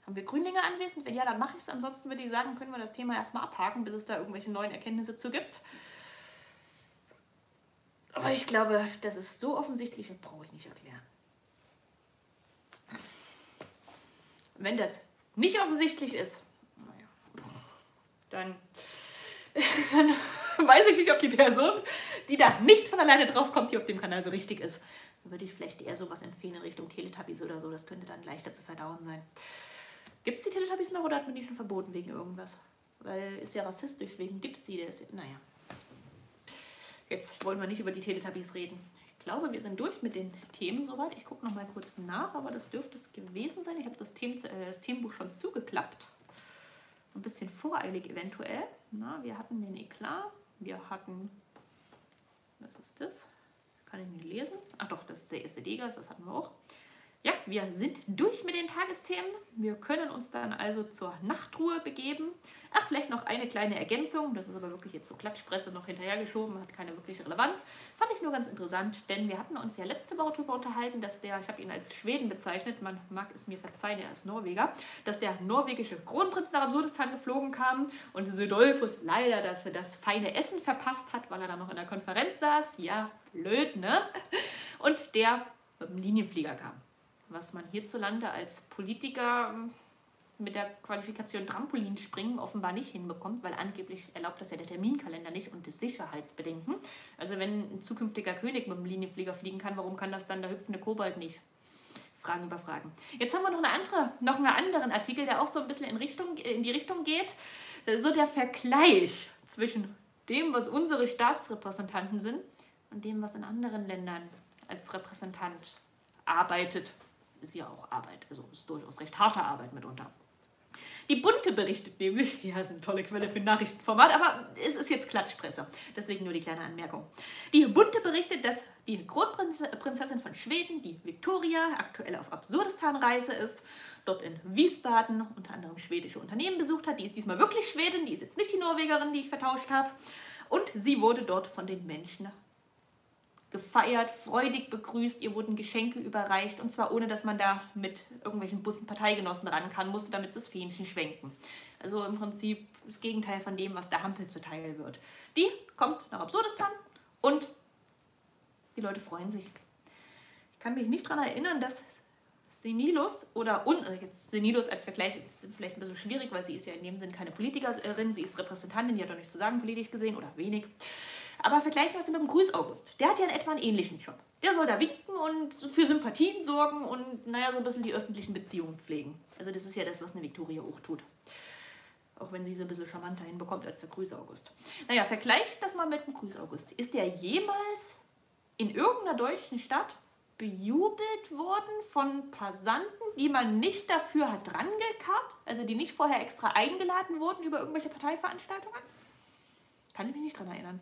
Haben wir Grünlinge anwesend? Wenn ja, dann mache ich es. Ansonsten würde ich sagen, können wir das Thema erstmal abhaken, bis es da irgendwelche neuen Erkenntnisse zu gibt. Aber ich glaube, das ist so offensichtlich und brauche ich nicht erklären. Wenn das nicht offensichtlich ist, naja, dann, dann weiß ich nicht, ob die Person, die da nicht von alleine drauf kommt, hier auf dem Kanal so richtig ist. Würde ich vielleicht eher sowas empfehlen in Richtung Teletubbies oder so. Das könnte dann leichter zu verdauen sein. Gibt es die Teletubbies noch oder hat man die schon verboten wegen irgendwas? Weil ist ja rassistisch wegen Dipsy. Der ist ja, naja. Jetzt wollen wir nicht über die Teletubbies reden. Ich glaube, wir sind durch mit den Themen soweit. Ich gucke noch mal kurz nach, aber das dürfte es gewesen sein. Ich habe das, Themen, äh, das Themenbuch schon zugeklappt. Ein bisschen voreilig eventuell. Na, wir hatten den Eklat. Wir hatten... Was ist das? Kann ich nicht lesen. Ach doch, das ist der S E D-Gas, das hatten wir auch. Ja, wir sind durch mit den Tagesthemen. Wir können uns dann also zur Nachtruhe begeben. Ach, vielleicht noch eine kleine Ergänzung. Das ist aber wirklich jetzt so Klatschpresse noch hinterhergeschoben, hat keine wirkliche Relevanz. Fand ich nur ganz interessant, denn wir hatten uns ja letzte Woche darüber unterhalten, dass der, ich habe ihn als Schweden bezeichnet, man mag es mir verzeihen, er ist Norweger, dass der norwegische Kronprinz nach Absurdistan geflogen kam und Södolfus leider, dass er das feine Essen verpasst hat, weil er dann noch in der Konferenz saß. Ja, blöd, ne? Und der mit dem Linienflieger kam. Was man hierzulande als Politiker mit der Qualifikation Trampolinspringen offenbar nicht hinbekommt, weil angeblich erlaubt das ja der Terminkalender nicht und die Sicherheitsbedenken. Also wenn ein zukünftiger König mit dem Linienflieger fliegen kann, warum kann das dann der hüpfende Kobold nicht? Fragen über Fragen. Jetzt haben wir noch, eine andere, noch einen anderen Artikel, der auch so ein bisschen in, Richtung, in die Richtung geht. So der Vergleich zwischen dem, was unsere Staatsrepräsentanten sind und dem, was in anderen Ländern als Repräsentant arbeitet. Ist ja auch Arbeit, also ist durchaus recht harte Arbeit mitunter. Die Bunte berichtet nämlich, ja, ist eine tolle Quelle für ein Nachrichtenformat, aber es ist jetzt Klatschpresse, deswegen nur die kleine Anmerkung. Die Bunte berichtet, dass die Kronprinzessin von Schweden, die Viktoria, aktuell auf Absurdistan-Reise ist, dort in Wiesbaden unter anderem schwedische Unternehmen besucht hat. Die ist diesmal wirklich Schwedin, die ist jetzt nicht die Norwegerin, die ich vertauscht habe. Und sie wurde dort von den Menschen gefeiert, freudig begrüßt, ihr wurden Geschenke überreicht und zwar ohne, dass man da mit irgendwelchen Bussen Parteigenossen ran kann, musste damit das Fähnchen schwenken. Also im Prinzip das Gegenteil von dem, was der Hampel zuteil wird. Die kommt nach Absurdistan und die Leute freuen sich. Ich kann mich nicht daran erinnern, dass Senilus oder un jetzt Senilus als Vergleich ist vielleicht ein bisschen schwierig, weil sie ist ja in dem Sinn keine Politikerin, sie ist Repräsentantin, die hat doch nichts zu sagen, politisch gesehen oder wenig. Aber vergleichen wir es mit dem Grüß-August. Der hat ja in etwa einen ähnlichen Job. Der soll da winken und für Sympathien sorgen und naja, so ein bisschen die öffentlichen Beziehungen pflegen. Also das ist ja das, was eine Viktoria auch tut. Auch wenn sie es ein bisschen charmanter hinbekommt als der Grüß-August. Naja, vergleicht das mal mit dem Grüß-August. Ist der jemals in irgendeiner deutschen Stadt bejubelt worden von Passanten, die man nicht dafür hat rangekarrt? Also die nicht vorher extra eingeladen wurden über irgendwelche Parteiveranstaltungen? Kann ich mich nicht dran erinnern.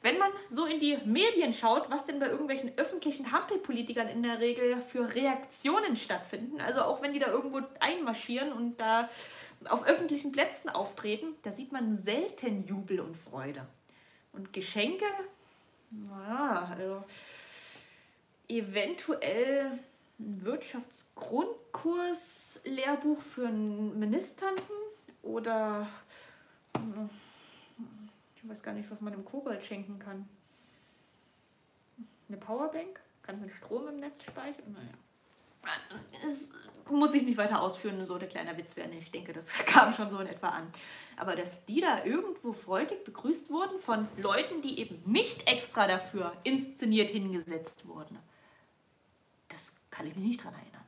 Wenn man so in die Medien schaut, was denn bei irgendwelchen öffentlichen Hampelpolitikern in der Regel für Reaktionen stattfinden, also auch wenn die da irgendwo einmarschieren und da auf öffentlichen Plätzen auftreten, da sieht man selten Jubel und Freude. Und Geschenke? Naja, also eventuell ein Wirtschaftsgrundkurs-Lehrbuch für einen Ministranten oder ich weiß gar nicht, was man dem Kobold schenken kann. Eine Powerbank? Kannst du Strom im Netz speichern? Naja. Das muss ich nicht weiter ausführen, so der kleine Witz wäre nicht. Ich denke, das kam schon so in etwa an. Aber dass die da irgendwo freudig begrüßt wurden von Leuten, die eben nicht extra dafür inszeniert hingesetzt wurden, das kann ich mich nicht dran erinnern.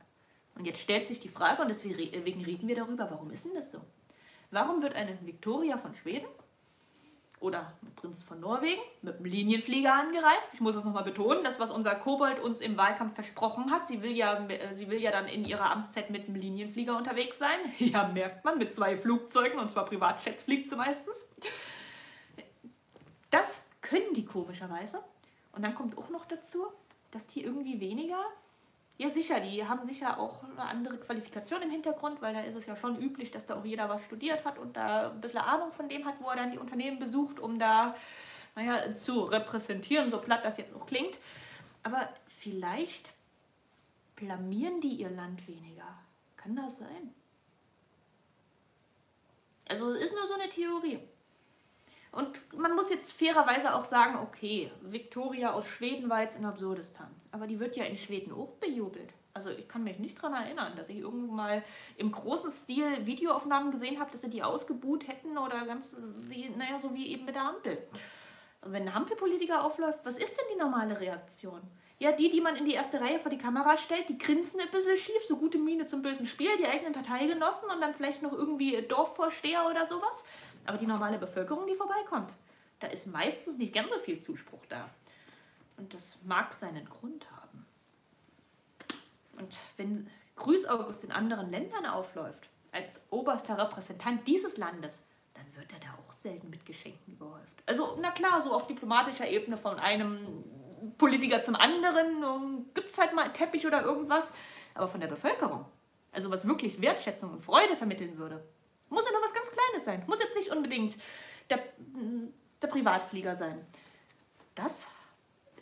Und jetzt stellt sich die Frage, und deswegen reden wir darüber, warum ist denn das so? Warum wird eine Viktoria von Schweden oder ein Prinz von Norwegen mit einem Linienflieger angereist? Ich muss das nochmal betonen, das, was unser Kobold uns im Wahlkampf versprochen hat, sie will ja, äh, sie will ja dann in ihrer Amtszeit mit einem Linienflieger unterwegs sein. Ja, merkt man, mit zwei Flugzeugen, und zwar Privatjets fliegt sie meistens. Das können die komischerweise. Und dann kommt auch noch dazu, dass die irgendwie weniger... Ja sicher, die haben sicher auch eine andere Qualifikation im Hintergrund, weil da ist es ja schon üblich, dass da auch jeder was studiert hat und da ein bisschen Ahnung von dem hat, wo er dann die Unternehmen besucht, um da, naja, zu repräsentieren, so platt das jetzt auch klingt. Aber vielleicht blamieren die ihr Land weniger. Kann das sein? Also es ist nur so eine Theorie. Und man muss jetzt fairerweise auch sagen, okay, Viktoria aus Schweden war jetzt in Absurdistan. Aber die wird ja in Schweden auch bejubelt. Also ich kann mich nicht daran erinnern, dass ich irgendwann mal im großen Stil Videoaufnahmen gesehen habe, dass sie die ausgebuht hätten oder ganz, naja, so wie eben mit der Hampel. Und wenn ein Hampelpolitiker aufläuft, was ist denn die normale Reaktion? Ja, die, die man in die erste Reihe vor die Kamera stellt, die grinsen ein bisschen schief, so gute Miene zum bösen Spiel, die eigenen Parteigenossen und dann vielleicht noch irgendwie Dorfvorsteher oder sowas. Aber die normale Bevölkerung, die vorbeikommt, da ist meistens nicht ganz so viel Zuspruch da. Und das mag seinen Grund haben. Und wenn Grüß-August in anderen Ländern aufläuft, als oberster Repräsentant dieses Landes, dann wird er da auch selten mit Geschenken überhäuft. Also, na klar, so auf diplomatischer Ebene von einem Politiker zum anderen, um, gibt es halt mal einen Teppich oder irgendwas. Aber von der Bevölkerung, also was wirklich Wertschätzung und Freude vermitteln würde, muss ja nur was ganz Kleines sein. Muss jetzt nicht unbedingt der, der Privatflieger sein. Das,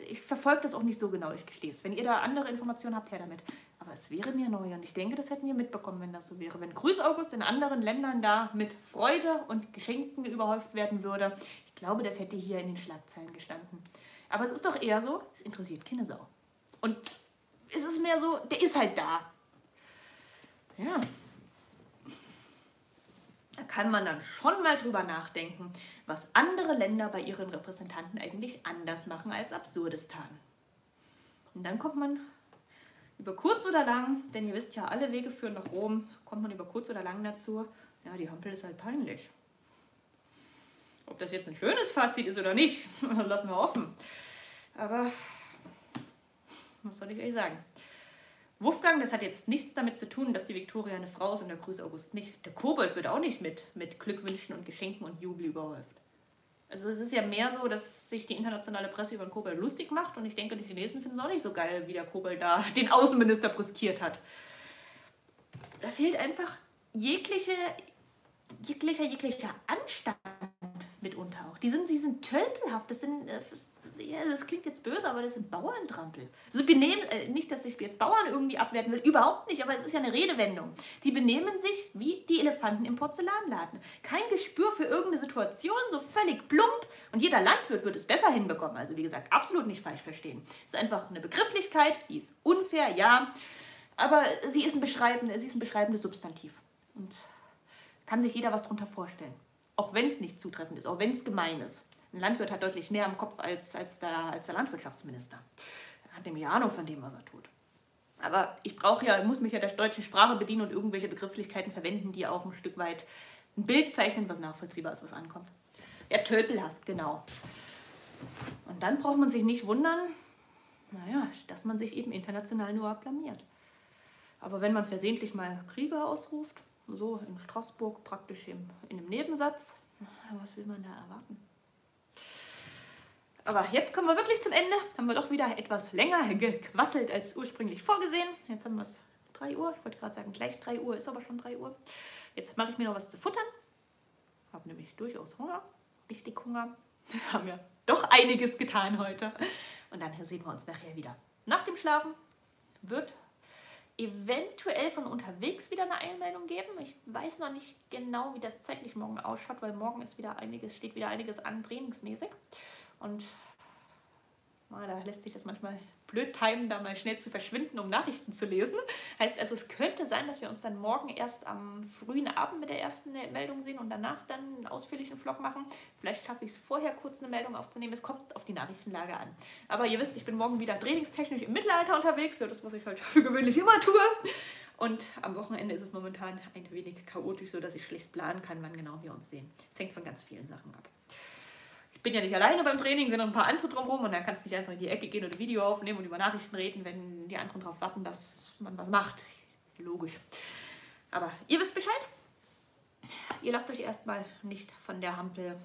ich verfolge das auch nicht so genau, ich gestehe es. Wenn ihr da andere Informationen habt, her damit. Aber es wäre mir neu und ich denke, das hätten wir mitbekommen, wenn das so wäre. Wenn Grüß-August in anderen Ländern da mit Freude und Geschenken überhäuft werden würde, ich glaube, das hätte hier in den Schlagzeilen gestanden. Aber es ist doch eher so, es interessiert keine Sau. Und es ist mehr so, der ist halt da. Ja. Da kann man dann schon mal drüber nachdenken, was andere Länder bei ihren Repräsentanten eigentlich anders machen als Absurdistan. Und dann kommt man über kurz oder lang, denn ihr wisst ja, alle Wege führen nach Rom, kommt man über kurz oder lang dazu, ja, die Hampel ist halt peinlich. Ob das jetzt ein schönes Fazit ist oder nicht, lassen wir offen. Aber, was soll ich euch sagen? Wolfgang, das hat jetzt nichts damit zu tun, dass die Viktoria eine Frau ist und der Grüß-August nicht. Der Kobold wird auch nicht mit, mit Glückwünschen und Geschenken und Jubel überhäuft. Also es ist ja mehr so, dass sich die internationale Presse über den Kobold lustig macht und ich denke, die Chinesen finden es auch nicht so geil, wie der Kobold da den Außenminister brüskiert hat. Da fehlt einfach jegliche, jeglicher, jeglicher Anstand mitunter auch. Die sind, die sind tölpelhaft, das sind, ja, das klingt jetzt böse, aber das sind Bauerntrampel. Sie benehmen, äh, nicht, dass ich jetzt Bauern irgendwie abwerten will, überhaupt nicht, aber es ist ja eine Redewendung. Sie benehmen sich wie die Elefanten im Porzellanladen. Kein Gespür für irgendeine Situation, so völlig plump, und jeder Landwirt wird es besser hinbekommen. Also wie gesagt, absolut nicht falsch verstehen. Es ist einfach eine Begrifflichkeit, die ist unfair, ja, aber sie ist ein, beschreibende, sie ist ein beschreibendes Substantiv. Und kann sich jeder was drunter vorstellen. Auch wenn es nicht zutreffend ist, auch wenn es gemein ist. Ein Landwirt hat deutlich mehr im Kopf als, als, der, als der Landwirtschaftsminister. Er hat nämlich Ahnung von dem, was er tut. Aber ich brauche ja, muss mich ja der deutschen Sprache bedienen und irgendwelche Begrifflichkeiten verwenden, die auch ein Stück weit ein Bild zeichnen, was nachvollziehbar ist, was ankommt. Ja, tölpelhaft, genau. Und dann braucht man sich nicht wundern, naja, dass man sich eben international nur blamiert. Aber wenn man versehentlich mal Kriege ausruft, so in Straßburg praktisch in einem Nebensatz, was will man da erwarten? Aber jetzt kommen wir wirklich zum Ende. Haben wir doch wieder etwas länger gequasselt als ursprünglich vorgesehen. Jetzt haben wir es drei Uhr. Ich wollte gerade sagen, gleich drei Uhr, ist aber schon drei Uhr. Jetzt mache ich mir noch was zu futtern. Ich habe nämlich durchaus Hunger, richtig Hunger. Wir haben ja doch einiges getan heute. Und dann sehen wir uns nachher wieder. Nach dem Schlafen wird eventuell von unterwegs wieder eine Einmeldung geben. Ich weiß noch nicht genau, wie das zeitlich morgen ausschaut, weil morgen ist wieder einiges, steht wieder einiges an trainingsmäßig. Und na, da lässt sich das manchmal blöd timen, da mal schnell zu verschwinden, um Nachrichten zu lesen. Heißt also, es könnte sein, dass wir uns dann morgen erst am frühen Abend mit der ersten Meldung sehen und danach dann einen ausführlichen Vlog machen. Vielleicht schaffe ich es vorher, kurz eine Meldung aufzunehmen. Es kommt auf die Nachrichtenlage an. Aber ihr wisst, ich bin morgen wieder trainingstechnisch im Mittelalter unterwegs. Ja, das, was ich halt für gewöhnlich immer tue. Und am Wochenende ist es momentan ein wenig chaotisch, sodass ich schlecht planen kann, wann genau wir uns sehen. Es hängt von ganz vielen Sachen ab. Ich bin ja nicht alleine beim Training, sind noch ein paar andere drumherum und dann kannst du nicht einfach in die Ecke gehen und ein Video aufnehmen und über Nachrichten reden, wenn die anderen darauf warten, dass man was macht. Logisch. Aber ihr wisst Bescheid. Ihr lasst euch erstmal nicht von der Hampel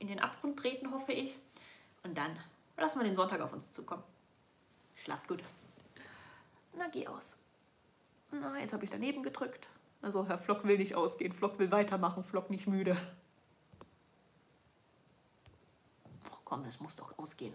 in den Abgrund treten, hoffe ich. Und dann lassen wir den Sonntag auf uns zukommen. Schlaft gut. Na, geh aus. Na, jetzt habe ich daneben gedrückt. Also, Herr Vlog will nicht ausgehen. Vlog will weitermachen. Vlog nicht müde. Komm, das muss doch ausgehen.